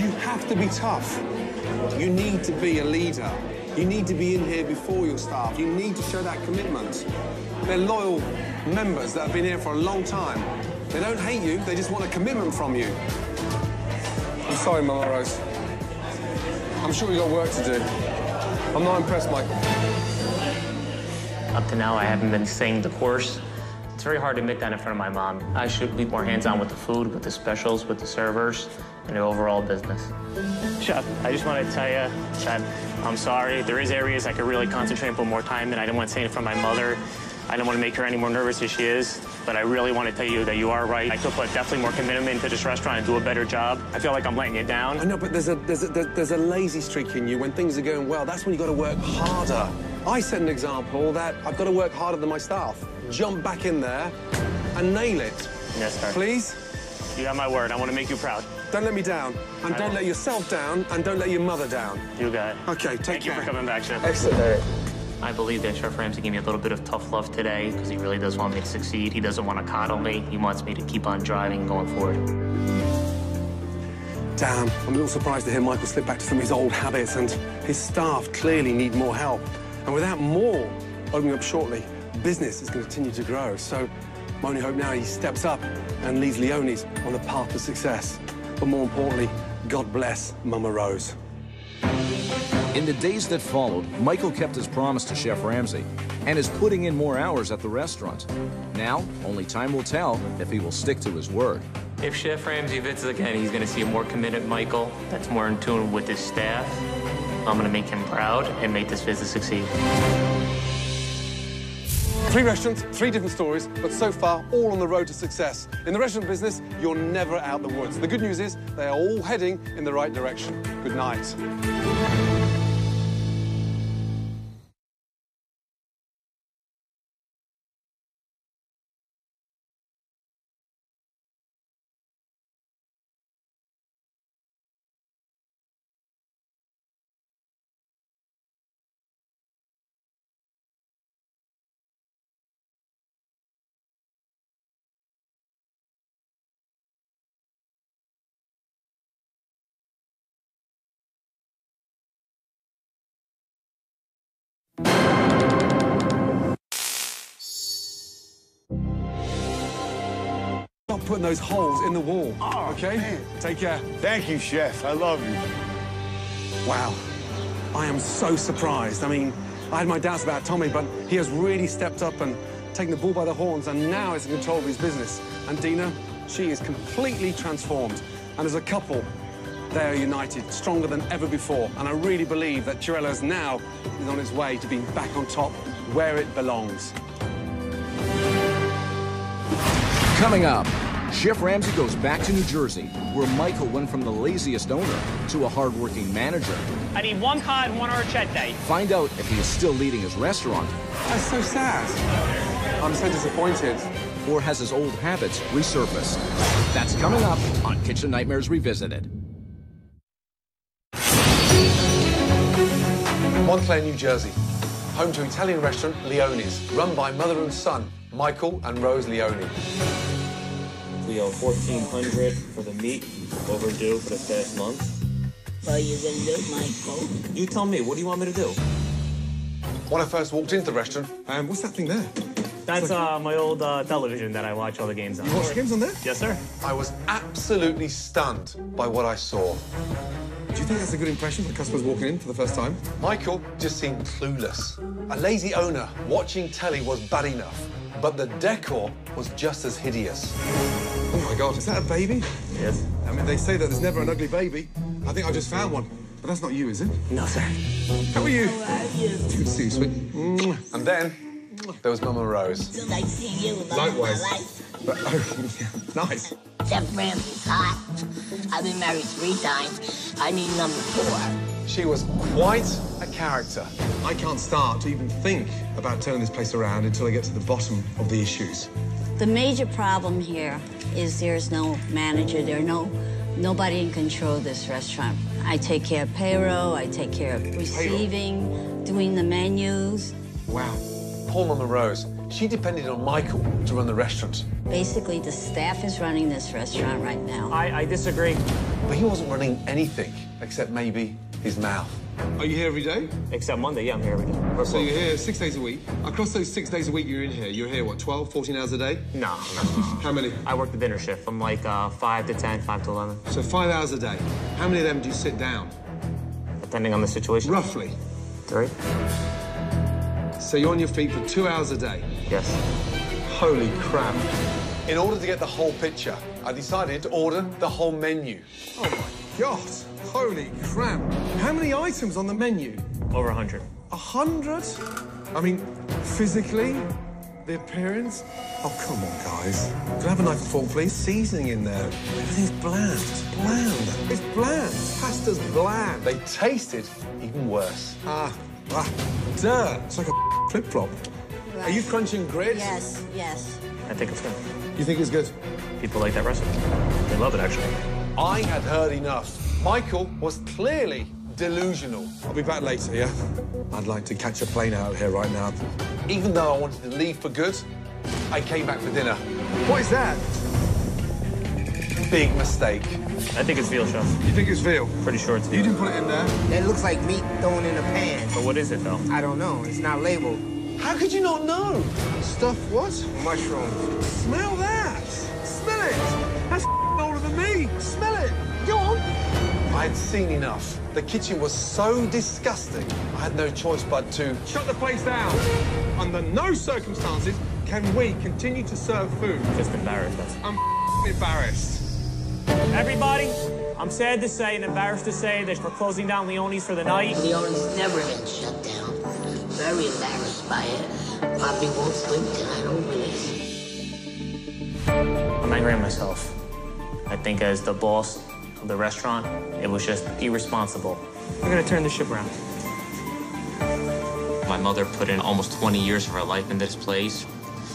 You have to be tough. You need to be a leader. You need to be in here before your staff. You need to show that commitment. They're loyal members that have been here for a long time. They don't hate you, they just want a commitment from you. I'm sorry, Mama Rose. I'm sure you got work to do. I'm not impressed, Michael. Up to now, I haven't been staying the course. It's very hard to admit that in front of my mom. I should be more hands-on with the food, with the specials, with the servers, and the overall business. Chef, I just want to tell you that I'm sorry. There is areas I could really concentrate and put more time in. I didn't want to say it from my mother. I don't want to make her any more nervous than she is, but I really want to tell you that you are right. I could put definitely more commitment into this restaurant and do a better job. I feel like I'm letting you down. I know, but there's a lazy streak in you when things are going well. That's when you got to work harder. I set an example that I've got to work harder than my staff. Jump back in there and nail it. Yes, sir. Please? You got my word. I want to make you proud. Don't let me down, and don't let yourself down, and don't let your mother down. You got it. Okay, take care. Thank you for coming back, Chef. Excellent. I believe that Chef Ramsay gave me a little bit of tough love today because he really does want me to succeed. He doesn't want to coddle me. He wants me to keep on driving and going forward. Damn, I'm a little surprised to hear Michael slip back to some of his old habits, and his staff clearly need more help. And without more opening up shortly, business is going to continue to grow. So my only hope now is he steps up and leads Leone's on the path to success. But more importantly, God bless Mama Rose. In the days that followed, Michael kept his promise to Chef Ramsay and is putting in more hours at the restaurant. Now, only time will tell if he will stick to his word. If Chef Ramsay visits again, he's going to see a more committed Michael that's more in tune with his staff. I'm going to make him proud and make this visit succeed. 3 restaurants, 3 different stories, but so far, all on the road to success. In the restaurant business, you're never out the woods. The good news is they are all heading in the right direction. Good night. Putting those holes in the wall. Oh, okay? Man. Take care. Thank you, Chef. I love you. Wow. I am so surprised. I mean, I had my doubts about Tommy, but he has really stepped up and taken the bull by the horns, and now is in control of his business. And Dina, she is completely transformed. And as a couple, they are united, stronger than ever before. And I really believe that Chiarella's now is on its way to being back on top where it belongs. Coming up, Chef Ramsay goes back to New Jersey, where Michael went from the laziest owner to a hard-working manager. I need 1 cod, 1 horchata. Find out if he is still leading his restaurant. That's so sad. I'm so disappointed. Or has his old habits resurfaced? That's coming up on Kitchen Nightmares Revisited. Montclair, New Jersey, home to Italian restaurant Leone's, run by mother and son, Michael and Rose Leone. We owe $1,400 for the meat, overdue for the past month. What are you going to do, Michael? You tell me. What do you want me to do? When I first walked into the restaurant, what's that thing there? That's my old television that I watch all the games on. You watch the games on there? Yes, sir. I was absolutely stunned by what I saw. Do you think that's a good impression for customers walking in for the first time? Michael just seemed clueless. A lazy owner watching telly was bad enough, but the decor was just as hideous. Oh, my God, is that a baby? Yes. I mean, they say that there's never an ugly baby. I think I just found one. But that's not you, is it? No, sir. How are you? How are you? Good to see you, sweetie. And then there was Mama Rose. Good to see you. Likewise. But, oh, yeah, nice. Chef Ramsay's hot. I've been married 3 times. I need number 4. She was quite a character. I can't start to even think about turning this place around until I get to the bottom of the issues. The major problem here is there's no manager. There's nobody in control of this restaurant. I take care of payroll. I take care of receiving, doing the menus. Wow. Poor Mama Rose. She depended on Michael to run the restaurant. Basically, the staff is running this restaurant right now. I disagree. But he wasn't running anything except maybe his mouth. Are you here every day? Except Monday, yeah, I'm here every day. First so you're here 6 days a week. Across those 6 days a week you're in here, you're here, what, 12, 14 hours a day? No. How many? I work the dinner shift from, like, 5 to 10, 5 to 11. So 5 hours a day. How many of them do you sit down? Depending on the situation. Roughly? 3. So you're on your feet for 2 hours a day? Yes. Holy crap. In order to get the whole picture, I decided to order the whole menu. Oh, my God. Holy crap. How many items on the menu? Over 100. 100? I mean, physically, the appearance. Oh, come on, guys. Can I have a knife and fork, please? Seasoning in there. Everything's bland. It's bland. It's bland. Pasta's bland. They tasted even worse. Dirt. It's like a flip-flop. Right. Are you crunching grits? Yes, yes. I think it's good. You think it's good? People like that recipe. They love it, actually. I had heard enough. Michael was clearly delusional. I'll be back later, yeah? I'd like to catch a plane out here right now. Even though I wanted to leave for good, I came back for dinner. What is that? Big mistake. I think it's veal, Chef. You think it's veal? Pretty sure it's veal. You didn't put it in there. That looks like meat thrown in a pan. But what is it, though? I don't know. It's not labeled. How could you not know? Stuff what? Mushroom. Smell that. Smell it. That's older than me. Smell it. Go on. I had seen enough. The kitchen was so disgusting, I had no choice but to shut the place down. Under no circumstances can we continue to serve food. Just embarrassed us. I'm embarrassed. Everybody, I'm sad to say and embarrassed to say that we're closing down Leone's for the night. Leone's never been shut down. I'm very embarrassed by it. Poppy won't sleep tonight over this. I'm angry at myself. I think as the boss of the restaurant, it was just irresponsible. We're gonna turn the ship around. My mother put in almost 20 years of her life in this place.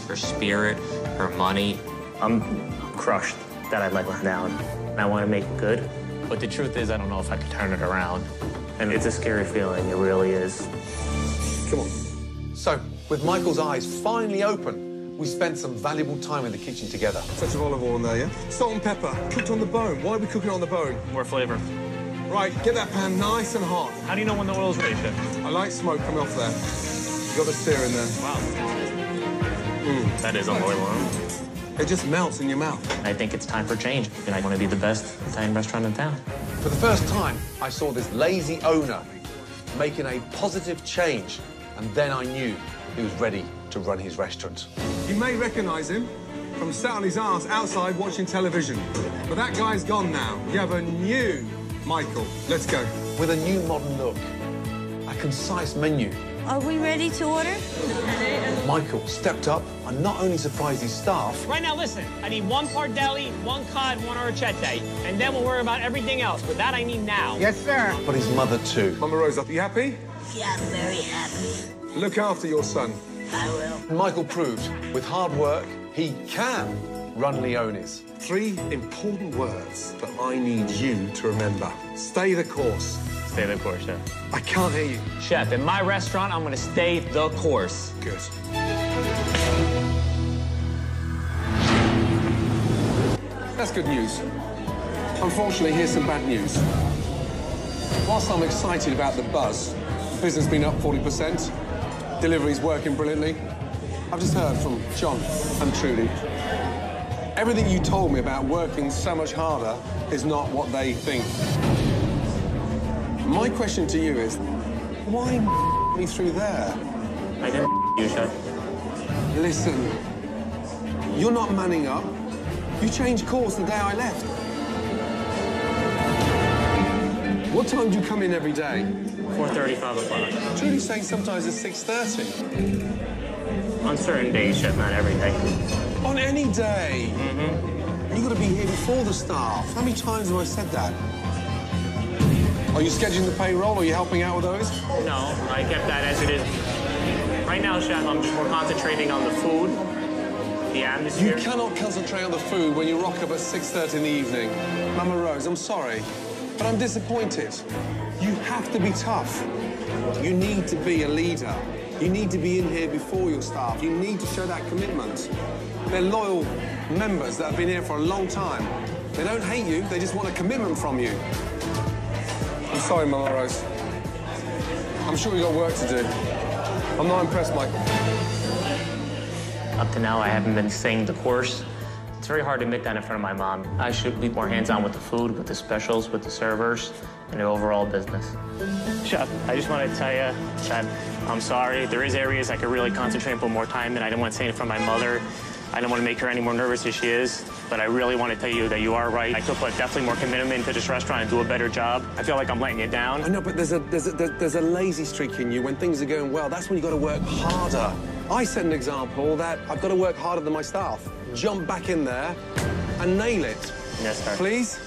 Her spirit, her money. I'm crushed that I let her down. I want to make it good, but the truth is I don't know if I can turn it around. And it's a scary feeling, it really is. Come on. So, with Michael's eyes finally open, we spent some valuable time in the kitchen together. Touch of olive oil in there, yeah? Salt and pepper, cooked on the bone. Why are we cooking on the bone? More flavor. Right, get that pan nice and hot. How do you know when the oil's ready, Chef? I like smoke coming off there. You got the sear in there. Wow. Mm. That is a oil. It just melts in your mouth. I think it's time for change, and I want to be the best Italian restaurant in town. For the first time, I saw this lazy owner making a positive change, and then I knew he was ready to run his restaurant. You may recognize him from sat on his ass outside watching television, but that guy's gone now. You have a new Michael. Let's go. With a new modern look, a concise menu. Are we ready to order? Michael stepped up and not only surprised his staff... Right now, listen, I need 1 pardelli, 1 cod, 1 orchette, and then we'll worry about everything else. But that I need now. Yes, sir. But his mother, too. Mama Rose, are you happy? Yeah, I'm very happy. Look after your son. I will. Michael proved, with hard work, he can run Leone's. 3 important words that I need you to remember. Stay the course. Stay the course, Chef. I can't hear you. Chef, in my restaurant, I'm gonna stay the course. Good. That's good news. Unfortunately, here's some bad news. Whilst I'm excited about the buzz, business has been up 40%, delivery's working brilliantly. I've just heard from John and Trudy. Everything you told me about working so much harder is not what they think. My question to you is, why me through there? I didn't you, Sean. Listen, you're not manning up. You changed course the day I left. What time do you come in every day? 4:30, 5 o'clock. Trudy's saying sometimes it's 6:30. On certain days, Chef, not every day. On any day. Mm-hmm. You've got to be here before the staff. How many times have I said that? Are you scheduling the payroll? Are you helping out with those? No, I kept that as it is. Right now, Chef, we're concentrating on the food, the atmosphere. You cannot concentrate on the food when you rock up at 6:30 in the evening. Mama Rose, I'm sorry, but I'm disappointed. You have to be tough. You need to be a leader. You need to be in here before your staff. You need to show that commitment. They're loyal members that have been here for a long time. They don't hate you, they just want a commitment from you. I'm sorry, Mama Rose. I'm sure you got work to do. I'm not impressed, Michael. Up to now, I haven't been staying the course. It's very hard to admit that in front of my mom. I should be more hands-on with the food, with the specials, with the servers, and the overall business. Chef, I just want to tell you that I'm sorry. There is areas I could really concentrate and put more time in. I didn't want to say it in front of my mother. I don't want to make her any more nervous than she is, but I really want to tell you that you are right. I could put definitely more commitment into this restaurant and do a better job. I feel like I'm letting you down. I know, but there's a lazy streak in you when things are going well. That's when you've got to work harder. I set an example that I've got to work harder than my staff. Jump back in there and nail it. Yes, sir. Please?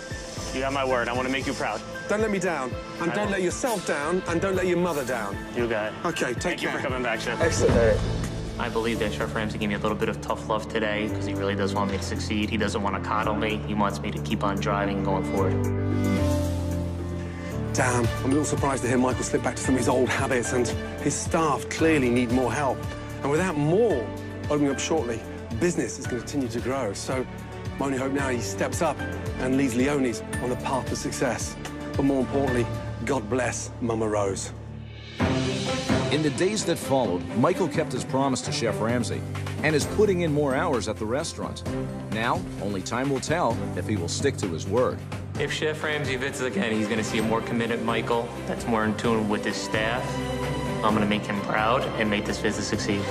You got my word. I want to make you proud. Don't let me down, and don't let yourself down, and don't let your mother down. You got it. Okay, take care. Thank you for coming back, Chef. Excellent. I believe that Chef Ramsay gave me a little bit of tough love today because he really does want me to succeed. He doesn't want to coddle me. He wants me to keep on driving and going forward. Damn, I'm a little surprised to hear Michael slip back to some of his old habits, and his staff clearly need more help. And without more opening up shortly, business is going to continue to grow. So my only hope now is he steps up and leads Leone's on the path to success. But more importantly, God bless Mama Rose. In the days that followed, Michael kept his promise to Chef Ramsay and is putting in more hours at the restaurant. Now, only time will tell if he will stick to his word. If Chef Ramsay visits again, he's going to see a more committed Michael that's more in tune with his staff. I'm going to make him proud and make this visit succeed.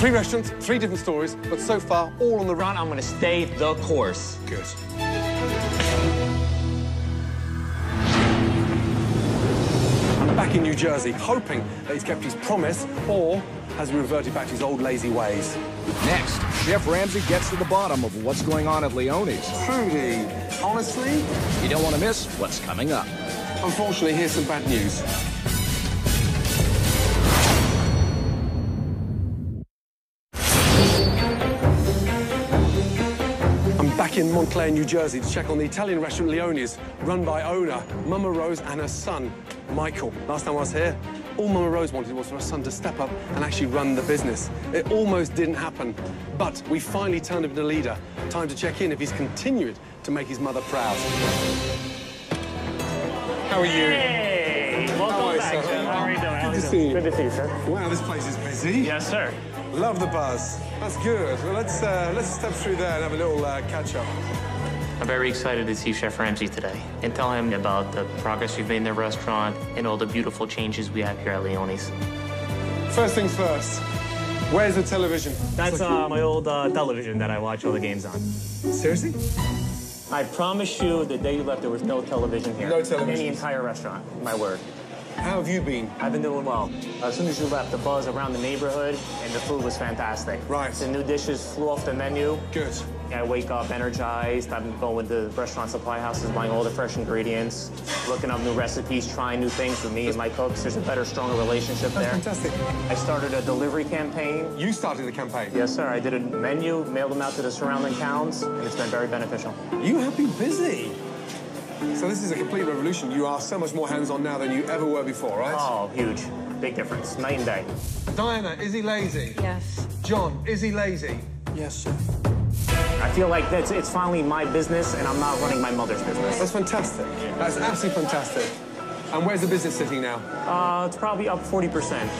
3 restaurants, 3 different stories, but so far, all on the run. I'm going to stay the course. Good. Back in New Jersey, hoping that he's kept his promise or has reverted back to his old lazy ways. Next, Chef Ramsay gets to the bottom of what's going on at Leone's. Trudy, honestly? You don't want to miss what's coming up. Unfortunately, here's some bad news. In Montclair, New Jersey, to check on the Italian restaurant Leone's, run by owner Mama Rose and her son, Michael. Last time I was here, all Mama Rose wanted was for her son to step up and actually run the business. It almost didn't happen, but we finally turned him into a leader. Time to check in if he's continued to make his mother proud. How are you? Hey! Welcome back, sir. How are you doing? Good to see you. Good to see you, sir. Wow, this place is busy. Yes, sir. Love the buzz. That's good. Well, let's step through there and have a little catch-up. I'm very excited to see Chef Ramsay today and tell him about the progress we've made in the restaurant and all the beautiful changes we have here at Leone's. First things first, where's the television? That's my old television that I watch all the games on. Seriously? I promise you the day you left, there was no television here. No television? In the entire restaurant, my word. How have you been? I've been doing well. As soon as you left, the buzz around the neighborhood and the food was fantastic. Right. The new dishes flew off the menu. Good. I wake up energized. I've been going to restaurant supply houses, buying all the fresh ingredients, looking up new recipes, trying new things with me and my cooks. There's a better, stronger relationship there. That's fantastic. I started a delivery campaign. You started the campaign? Yes, sir. I did a menu, mailed them out to the surrounding towns, and it's been very beneficial. You have been busy. So this is a complete revolution. You are so much more hands-on now than you ever were before, right? Oh, huge. Big difference. Night and day. Diana, is he lazy? Yes. John, is he lazy? Yes, sir. I feel like it's finally my business, and I'm not running my mother's business. That's fantastic. That's absolutely fantastic. And where's the business sitting now? It's probably up 40%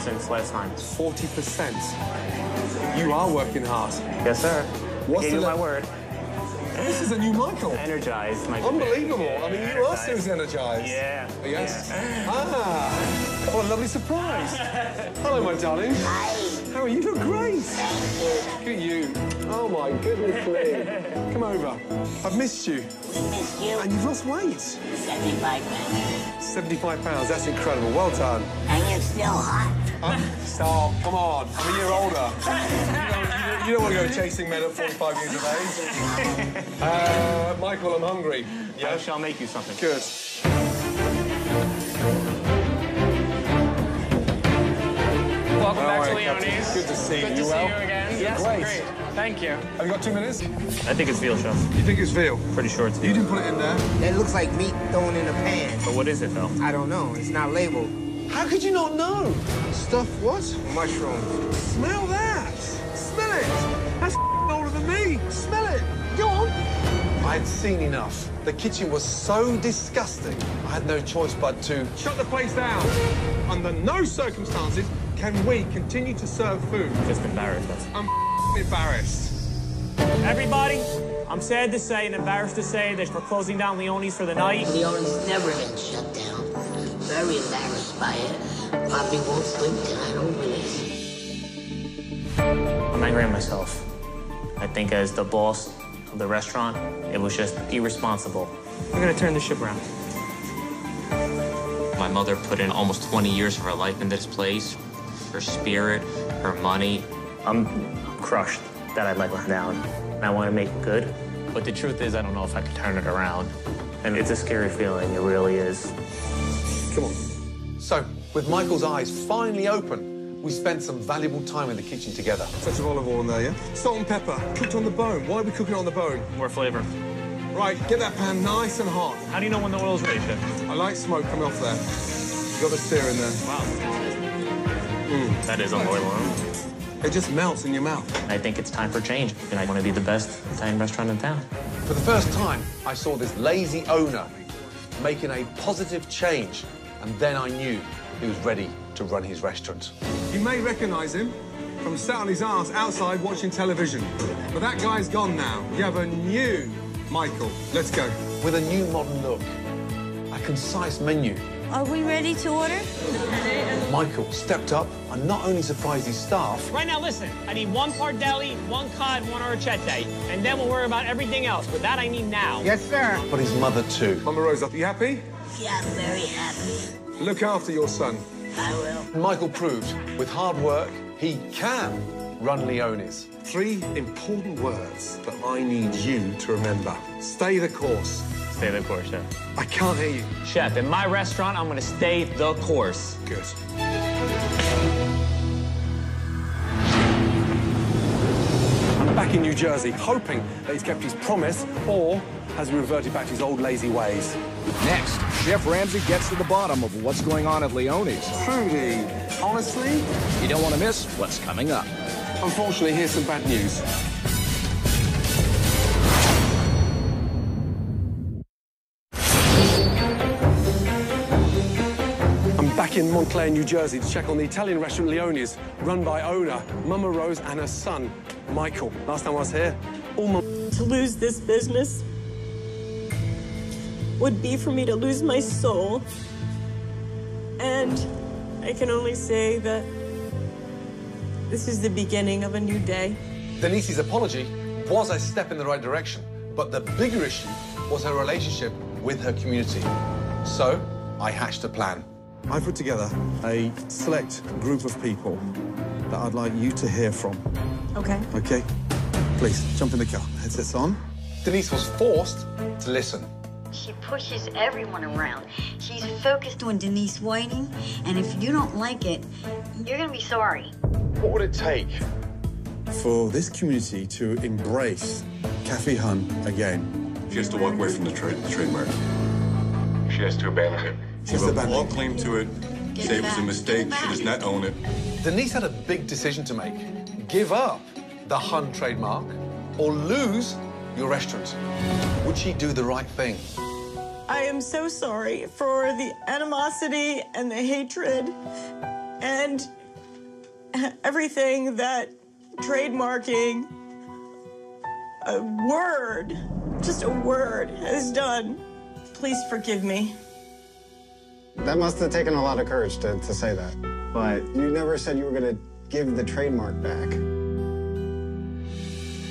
since last time. 40%? You are working hard. Yes, sir. What's the my word? This is a new Michael. Energized, Michael. Unbelievable. Yeah, I mean, you are seriously energized. Yeah. Yes. Yeah. Ah, what a lovely surprise. Hello, my darling. Hi. How are you? You look great. Thank you. Look at you. Oh, my goodness me. Come over. I've missed you. We missed you. And you've lost weight. 75 pounds. 75 pounds. That's incredible. Well done. And you're still hot. Stop. Come on. I'm a year older. You don't want to go chasing men at 45 years of age. Michael, I'm hungry. Yeah? I shall make you something. Good. Welcome back to Leone's. Good to see you. Good to see you again. Yes, great. Thank you. Have you got 2 minutes? I think it's veal, Chef. You think it's veal? Pretty sure it's veal. You didn't put it in there. It looks like meat thrown in a pan. But what is it, though? I don't know. It's not labeled. How could you not know? Stuff what? Mushrooms. Smell that. Smell it! That's older than me! Smell it! Go on! I'd seen enough. The kitchen was so disgusting, I had no choice but to shut the place down. Under no circumstances can we continue to serve food. Just embarrassed us. I'm embarrassed. Everybody, I'm sad to say and embarrassed to say that we're closing down Leone's for the night. Leone's never been shut down. I'm very embarrassed by it. Probably won't sleep tonight over this. I'm angry at myself. I think as the boss of the restaurant, it was just irresponsible. We're gonna turn this ship around. My mother put in almost 20 years of her life in this place. Her spirit, her money. I'm crushed that I let her down. I want to make it good. But the truth is, I don't know if I can turn it around. And it's a scary feeling, it really is. Come on. So, with Michael's eyes finally open, we spent some valuable time in the kitchen together. Touch of olive oil in there, yeah? Salt and pepper, cooked on the bone. Why are we cooking on the bone? More flavor. Right, get that pan nice and hot. How do you know when the oil's ready, Chef? I like smoke coming off there. You got the sear in there. Wow. Mm. That is a oil. It just melts in your mouth. I think it's time for change, and I want to be the best Italian restaurant in town. For the first time, I saw this lazy owner making a positive change, and then I knew he was ready to run his restaurant. You may recognize him from sat on his ass outside watching television. But that guy's gone now. You have a new Michael. Let's go. With a new modern look, a concise menu. Are we ready to order? Michael stepped up and not only surprised his staff. Right now, listen, I need one pardelli, one cod, one orchette, and then we'll worry about everything else. But that I need now. Yes, sir. But his mother, too. Mama Rosa, are you happy? Yeah, I'm very happy. Look after your son. I will. Michael proved, with hard work, he can run Leone's. Three important words that I need you to remember. Stay the course. Stay the course, Chef. I can't hear you. Chef, in my restaurant, I'm gonna stay the course. Good. I'm back in New Jersey, hoping that he's kept his promise or has reverted back to his old lazy ways. Next, Chef Ramsay gets to the bottom of what's going on at Leone's. Trudy, honestly? You don't want to miss what's coming up. Unfortunately, here's some bad news. I'm back in Montclair, New Jersey to check on the Italian restaurant Leone's, run by owner Mama Rose and her son, Michael. Last time I was here, to lose this business would be for me to lose my soul. And I can only say that this is the beginning of a new day. Denise's apology was a step in the right direction, but the bigger issue was her relationship with her community. So I hatched a plan. I put together a select group of people that I'd like you to hear from. Okay. Okay? Please, jump in the car. Headsets on. Denise was forced to listen. She pushes everyone around. She's focused on Denise Whiting, and if you don't like it, you're gonna be sorry. What would it take for this community to embrace Cafe Hon again? She has to walk away from the trademark. She has to abandon it. She has to abandon all claim to it, say it was a mistake, she does not own it. Denise had a big decision to make. Give up the Hon trademark or lose your restaurant. Would she do the right thing? I am so sorry for the animosity and the hatred and everything that trademarking a word, just a word, has done. Please forgive me. That must have taken a lot of courage to say that. But you never said you were going to give the trademark back.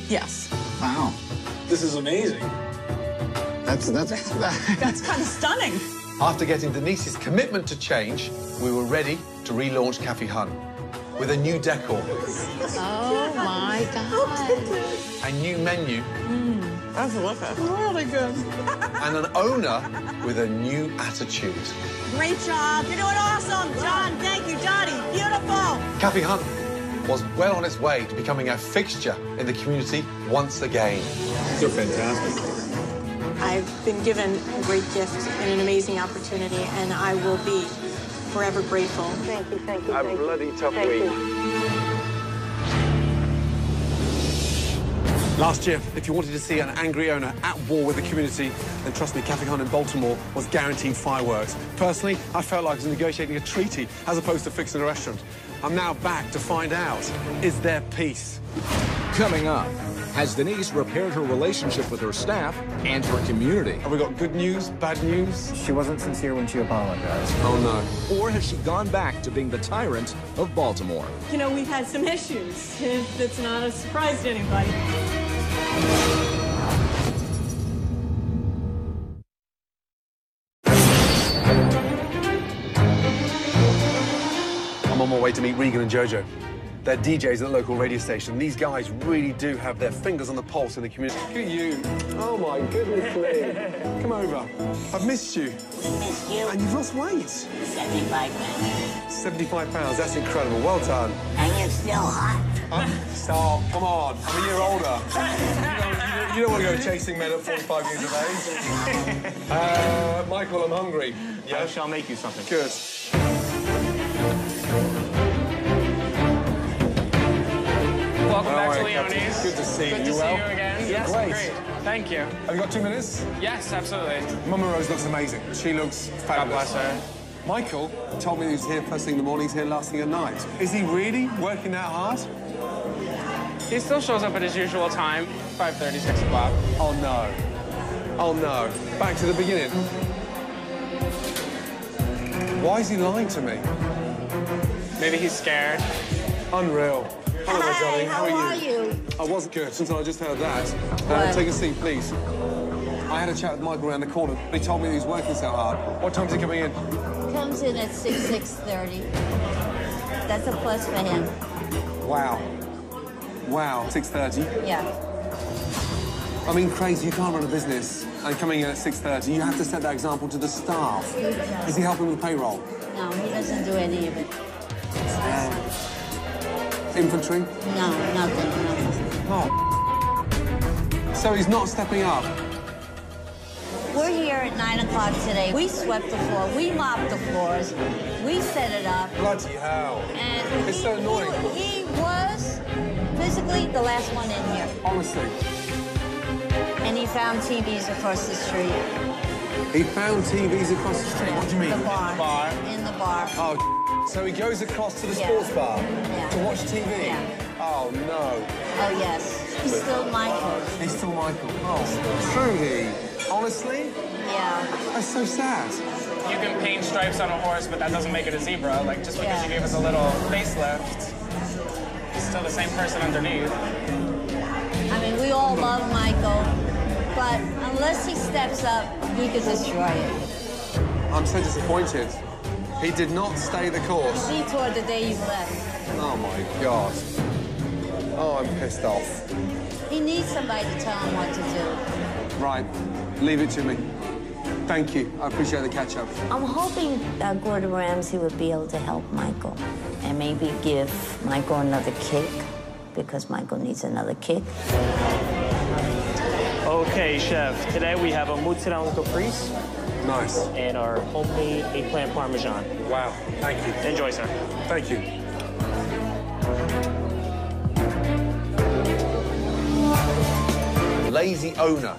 Yes. Wow. This is amazing. That's kind of stunning. After getting Denise's commitment to change, we were ready to relaunch Cafe Hon with a new decor. Oh, my God. A new menu. That's delicious. Really good. And an owner with a new attitude. Great job. You're doing awesome, John. Thank you, Johnny. Beautiful. Cafe Hon was well on its way to becoming a fixture in the community once again. They're fantastic. I've been given a great gift and an amazing opportunity, and I will be forever grateful. Thank you, thank you, thank you. A bloody tough week. Last year, if you wanted to see an angry owner at war with the community, then trust me, Cafe Hon in Baltimore was guaranteed fireworks. Personally, I felt like I was negotiating a treaty as opposed to fixing a restaurant. I'm now back to find out, is there peace? Coming up, has Denise repaired her relationship with her staff and her community? Have we got good news, bad news? She wasn't sincere when she apologized. Oh, no. Or has she gone back to being the tyrant of Baltimore? You know, we've had some issues. That's not a surprise to anybody. I'm on my way to meet Regan and JoJo. They're DJs at the local radio station. These guys really do have their fingers on the pulse in the community. Look at you. Oh, my goodness me. Come over. I've missed you. We missed you. And you've lost weight. 75 pounds. 75 pounds. That's incredible. Well done. And you're still hot. Stop. Come on. I'm a year older. You don't want to go chasing men at 45 years of age. Michael, I'm hungry. Yeah? I shall make you something. Good. Welcome back to Leone's. Good to see you. Good to see you again. Yes, great. Thank you. Have you got 2 minutes? Yes, absolutely. Mama Rose looks amazing. She looks fabulous. God bless her. Michael told me he was here first thing in the morning, he's here last thing at night. Is he really working that hard? He still shows up at his usual time, 5:30, 6 o'clock. Oh, no. Oh, no. Back to the beginning. Why is he lying to me? Maybe he's scared. Unreal. Hello, hi, darling. How are you? I wasn't good until I just heard that. Take a seat, please. I had a chat with Michael around the corner. He told me he was working so hard. What time is he coming in? He comes in at 6:30. That's a plus for him. Wow. Wow. 6:30? Yeah. I mean, crazy. You can't run a business and coming in at 6:30. You have to set that example to the staff. Is he helping with payroll? No, he doesn't do any of it. Infantry? No, nothing. Oh. So he's not stepping up. We're here at 9 o'clock today. We swept the floor, we mopped the floors, we set it up. Bloody hell. And it's so annoying. He was physically the last one in here. Honestly. And he found TVs across the street. He found TVs across the street? What do you mean? The bar. In the bar. In the bar. Oh, so he goes across to the sports bar to watch TV? Yeah. Oh, no. Oh, yes. He's still Michael. He's still Michael. Oh, truly. Honestly? Yeah. That's so sad. You can paint stripes on a horse, but that doesn't make it a zebra. Like, just because you gave us a little facelift, it's still the same person underneath. I mean, we all love Michael, but unless he steps up, we could destroy it. I'm so disappointed. He did not stay the course. He toured the day you left. Oh, my God. Oh, I'm pissed off. He needs somebody to tell him what to do. Right. Leave it to me. Thank you. I appreciate the catch-up. I'm hoping that Gordon Ramsay would be able to help Michael and maybe give Michael another kick, because Michael needs another kick. Okay, chef. Today we have a mozzarella caprese. Nice. And our homemade eggplant parmesan. Wow. Thank you. Enjoy, sir. Thank you. lazy owner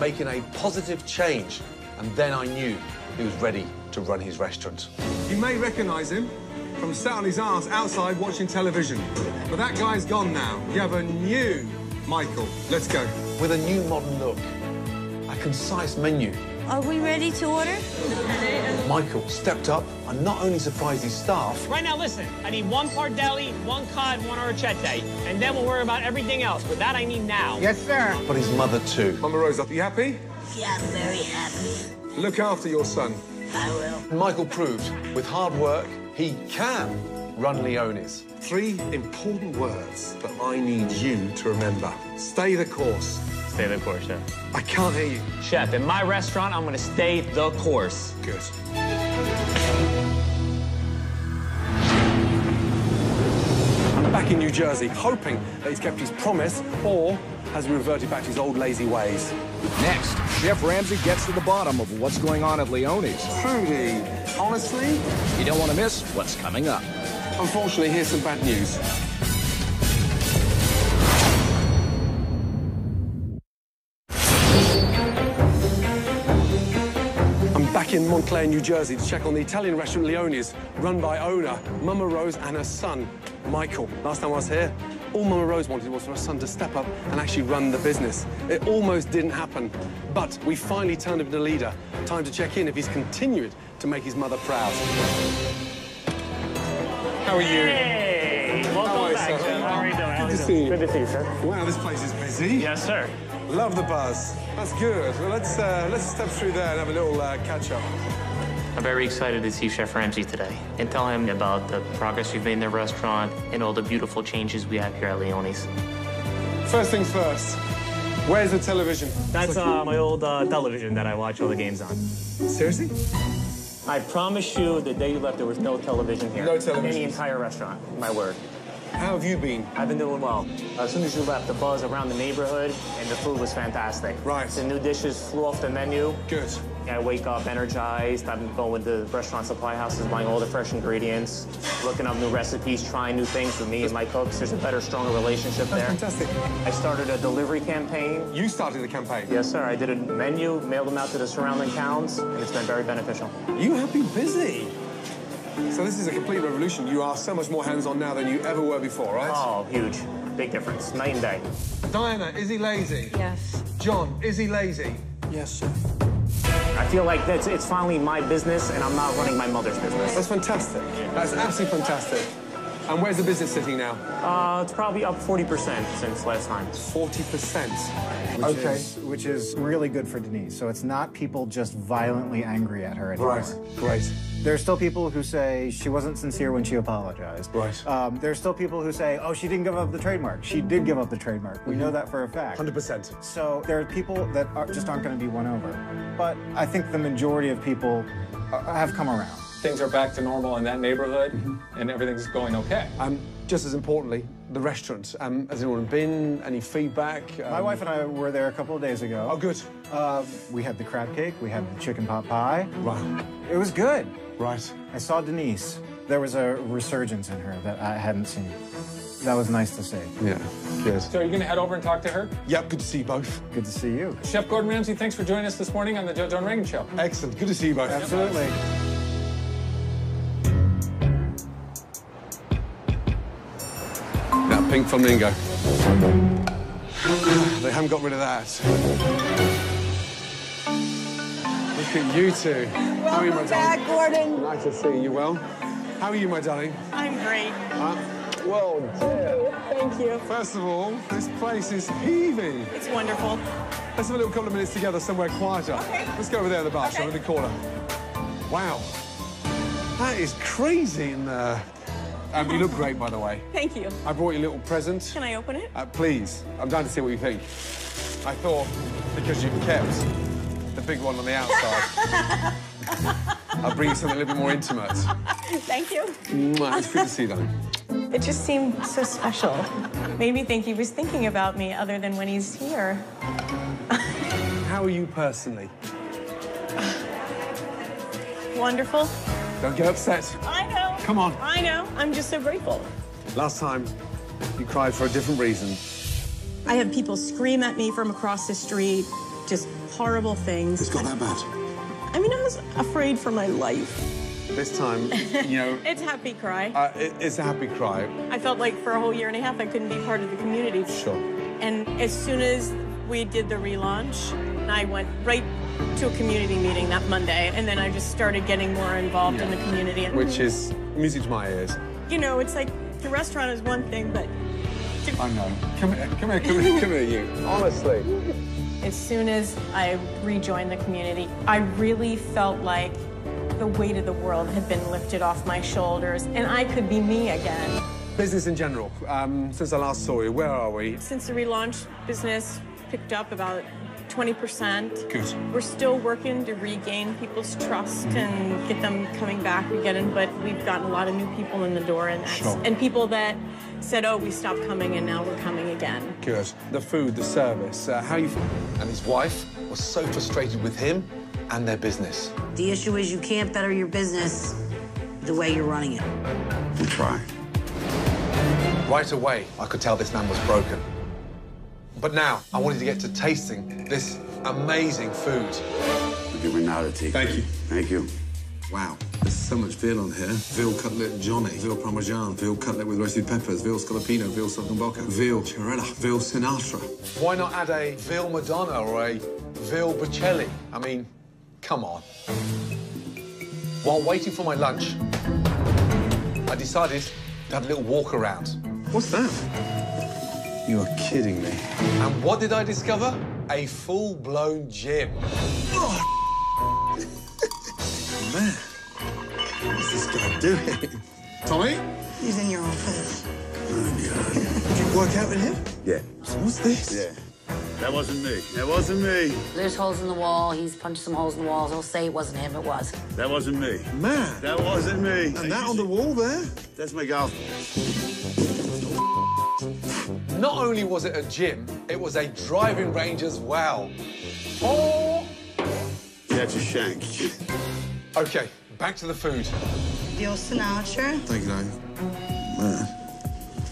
making a positive change, and then I knew he was ready to run his restaurant. You may recognise him from sat on his arse outside watching television, but that guy's gone now. You have a new Michael. Let's go. With a new modern look, a concise menu. Are we ready to order? Michael stepped up and not only surprised his staff... Right now, listen, I need one pardelli, one cod, one horchata, and then we'll worry about everything else, but that I need now. Yes, sir. But his mother, too. Mama Rose, are you happy? Yeah, I'm very happy. Look after your son. I will. Michael proved, with hard work, he can run Leone's. Three important words that I need you to remember. Stay the course. Stay the course, Chef. Yeah. I can't hear you. Chef, in my restaurant, I'm going to stay the course. Good. I'm back in New Jersey, hoping that he's kept his promise or has reverted back to his old lazy ways. Next, Chef Ramsay gets to the bottom of what's going on at Leone's. Trudy, honestly? You don't want to miss what's coming up. Unfortunately, here's some bad news. In Montclair, New Jersey, to check on the Italian restaurant Leone's, run by owner Mama Rose and her son, Michael. Last time I was here, all Mama Rose wanted was for her son to step up and actually run the business. It almost didn't happen, but we finally turned him into leader. Time to check in if he's continued to make his mother proud. How are you? Hey! Welcome back, sir. How are you doing? Good to see you. Good to see you, sir. Wow, this place is busy. Yes, sir. Love the buzz. That's good. Well, let's step through there and have a little catch-up. I'm very excited to see Chef Ramsay today and tell him about the progress we've made in the restaurant and all the beautiful changes we have here at Leone's. First things first, where's the television? That's my old television that I watch all the games on. Seriously? I promise you the day you left, there was no television here. No television? In the entire restaurant, my word. How have you been? I've been doing well. As soon as you left, the buzz around the neighborhood and the food was fantastic. Right. The new dishes flew off the menu. Good. I wake up energized. I've been going to restaurant supply houses, buying all the fresh ingredients, looking up new recipes, trying new things with me and my cooks. There's a better, stronger relationship there. That's fantastic. I started a delivery campaign. You started the campaign? Yes, sir. I did a menu, mailed them out to the surrounding towns, and it's been very beneficial. You have been busy. So this is a complete revolution. You are so much more hands-on now than you ever were before, right? Oh, huge. Big difference. Night and day. Diana, is he lazy? Yes. John, is he lazy? Yes, sir. I feel like it's finally my business, and I'm not running my mother's business. That's fantastic. That's absolutely fantastic. And where's the business sitting now? It's probably up 40% since last time. 40%? Okay. Which is really good for Denise. So it's not people just violently angry at her anymore. Right, right. There are still people who say she wasn't sincere when she apologized. Right. There are still people who say, oh, she didn't give up the trademark. She did give up the trademark. We know that for a fact. 100%. So there are people that just aren't going to be won over. But I think the majority of people have come around. Things are back to normal in that neighborhood, and everything's going okay. Just as importantly, the restaurant. Has anyone been? Any feedback? My wife and I were there a couple of days ago. Oh, good. We had the crab cake. We had the chicken pot pie. Right. It was good. Right. I saw Denise. There was a resurgence in her that I hadn't seen. That was nice to see. Yeah, good. So are you going to head over and talk to her? Yep, good to see you both. Good to see you. Chef Gordon Ramsay, thanks for joining us this morning on the JoJo and Regan Show. Excellent. Good to see you both. Absolutely. That pink flamingo. They haven't got rid of that. Look at you two. Welcome How are you, my back, darling? Gordon. Nice to see you. Well, how are you, my darling? I'm great. Well, dear. Thank you. First of all, this place is heaving. It's wonderful. Let's have a little couple of minutes together somewhere quieter. Okay. Let's go over there in the bar, okay. Shall we? In the corner. Wow. That is crazy in there. You look great, by the way. Thank you. I brought you a little present. Can I open it? Please. I'm down to see what you think. I thought, because you've kept the big one on the outside. I'll bring you something a little bit more intimate. Thank you. Mwah, it's good to see you. It just seemed so special. Made me think he was thinking about me other than when he's here. How are you personally? Wonderful. Don't get upset. I know. Come on. I know. I'm just so grateful. Last time, you cried for a different reason. I have people scream at me from across the street, just horrible things. It's got that bad. I mean, I was afraid for my life. This time, you know... It's a happy cry. It's a happy cry. I felt like for a whole year and a half I couldn't be part of the community. Sure. And as soon as we did the relaunch, I went right to a community meeting that Monday, and then I just started getting more involved in the community. Which is music to my ears. You know, it's like, the restaurant is one thing, but... I know. Come here, you. Honestly. As soon as I rejoined the community, I really felt like the weight of the world had been lifted off my shoulders, and I could be me again. Business in general, since I last saw you, where are we? Since the relaunch, business picked up about 20%. Good. We're still working to regain people's trust and get them coming back again, but we've gotten a lot of new people in the door, and that's, and people that said, oh, we stopped coming, and now we're coming again. Good. The food, the service, how you feel? And his wife was so frustrated with him and their business. The issue is you can't better your business the way you're running it. We try. Right away, I could tell this man was broken. But now, I wanted to get to tasting this amazing food. Give me another tea. Thank you. Thank you. Wow, there's so much veal on here. Veal cutlet Johnny, veal parmesan, veal cutlet with roasted peppers, veal scallopino, veal saltimbocca, veal Chiarella, veal Sinatra. Why not add a veal Madonna or a veal Bocelli? I mean, come on. While waiting for my lunch, I decided to have a little walk around. What's that? You are kidding me. And what did I discover? A full-blown gym. Oh, man. What's this guy doing? Tommy? He's in your office. Oh, God. Did you work out with him? Yeah. So what's this? Yeah. That wasn't me. That wasn't me. There's holes in the wall. He's punched some holes in the walls. He'll say it wasn't him. It was. That wasn't me. Man. That wasn't me. And that on the wall there? That's my golf. Not only was it a gym, it was a driving range as well. Oh! That's a shank. OK, back to the food. Your Sinatra. Thank you, man.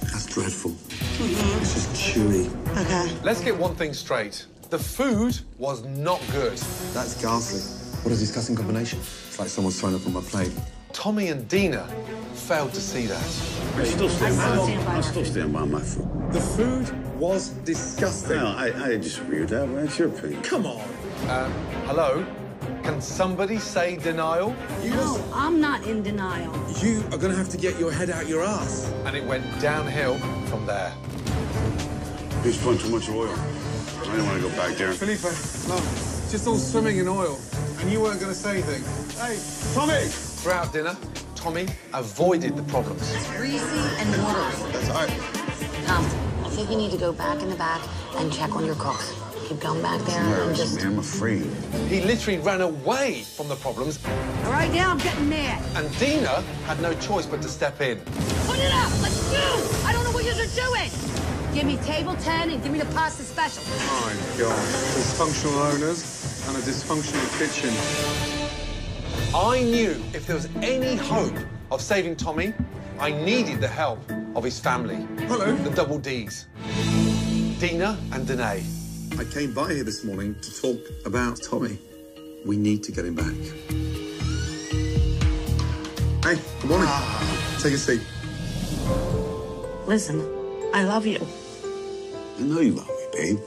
That's dreadful. It's just chewy. Okay. Let's get one thing straight. The food was not good. That's ghastly. What a disgusting combination. It's like someone's thrown up on my plate. Tommy and Dina failed to see that. I still stand by my food. The food was disgusting. No, I disagree with that. That's your opinion. Come on. Hello? Can somebody say denial? No, I'm not in denial. You are going to have to get your head out your ass. And it went downhill from there. He's putting too much oil. I don't want to go back there. Felipe, no. Just all swimming in oil. And you weren't going to say anything. Hey, Tommy! Throughout dinner, Tommy avoided the problems. It's greasy and watery. That's all right. Tom, I think you need to go back in the back and check on your cooks. Keep going back there and just... I'm afraid. He literally ran away from the problems. All right, now I'm getting mad. And Dina had no choice but to step in. Put it up! Let's do! I don't know what you're doing! Give me table 10 and give me the pasta special. My God. Dysfunctional owners and a dysfunctional kitchen. I knew if there was any hope of saving Tommy, I needed the help of his family. Hello. The double Ds. Dina and Danae. I came by here this morning to talk about Tommy. We need to get him back. Hey, good morning. Take a seat. Listen, I love you. I know you love me, babe.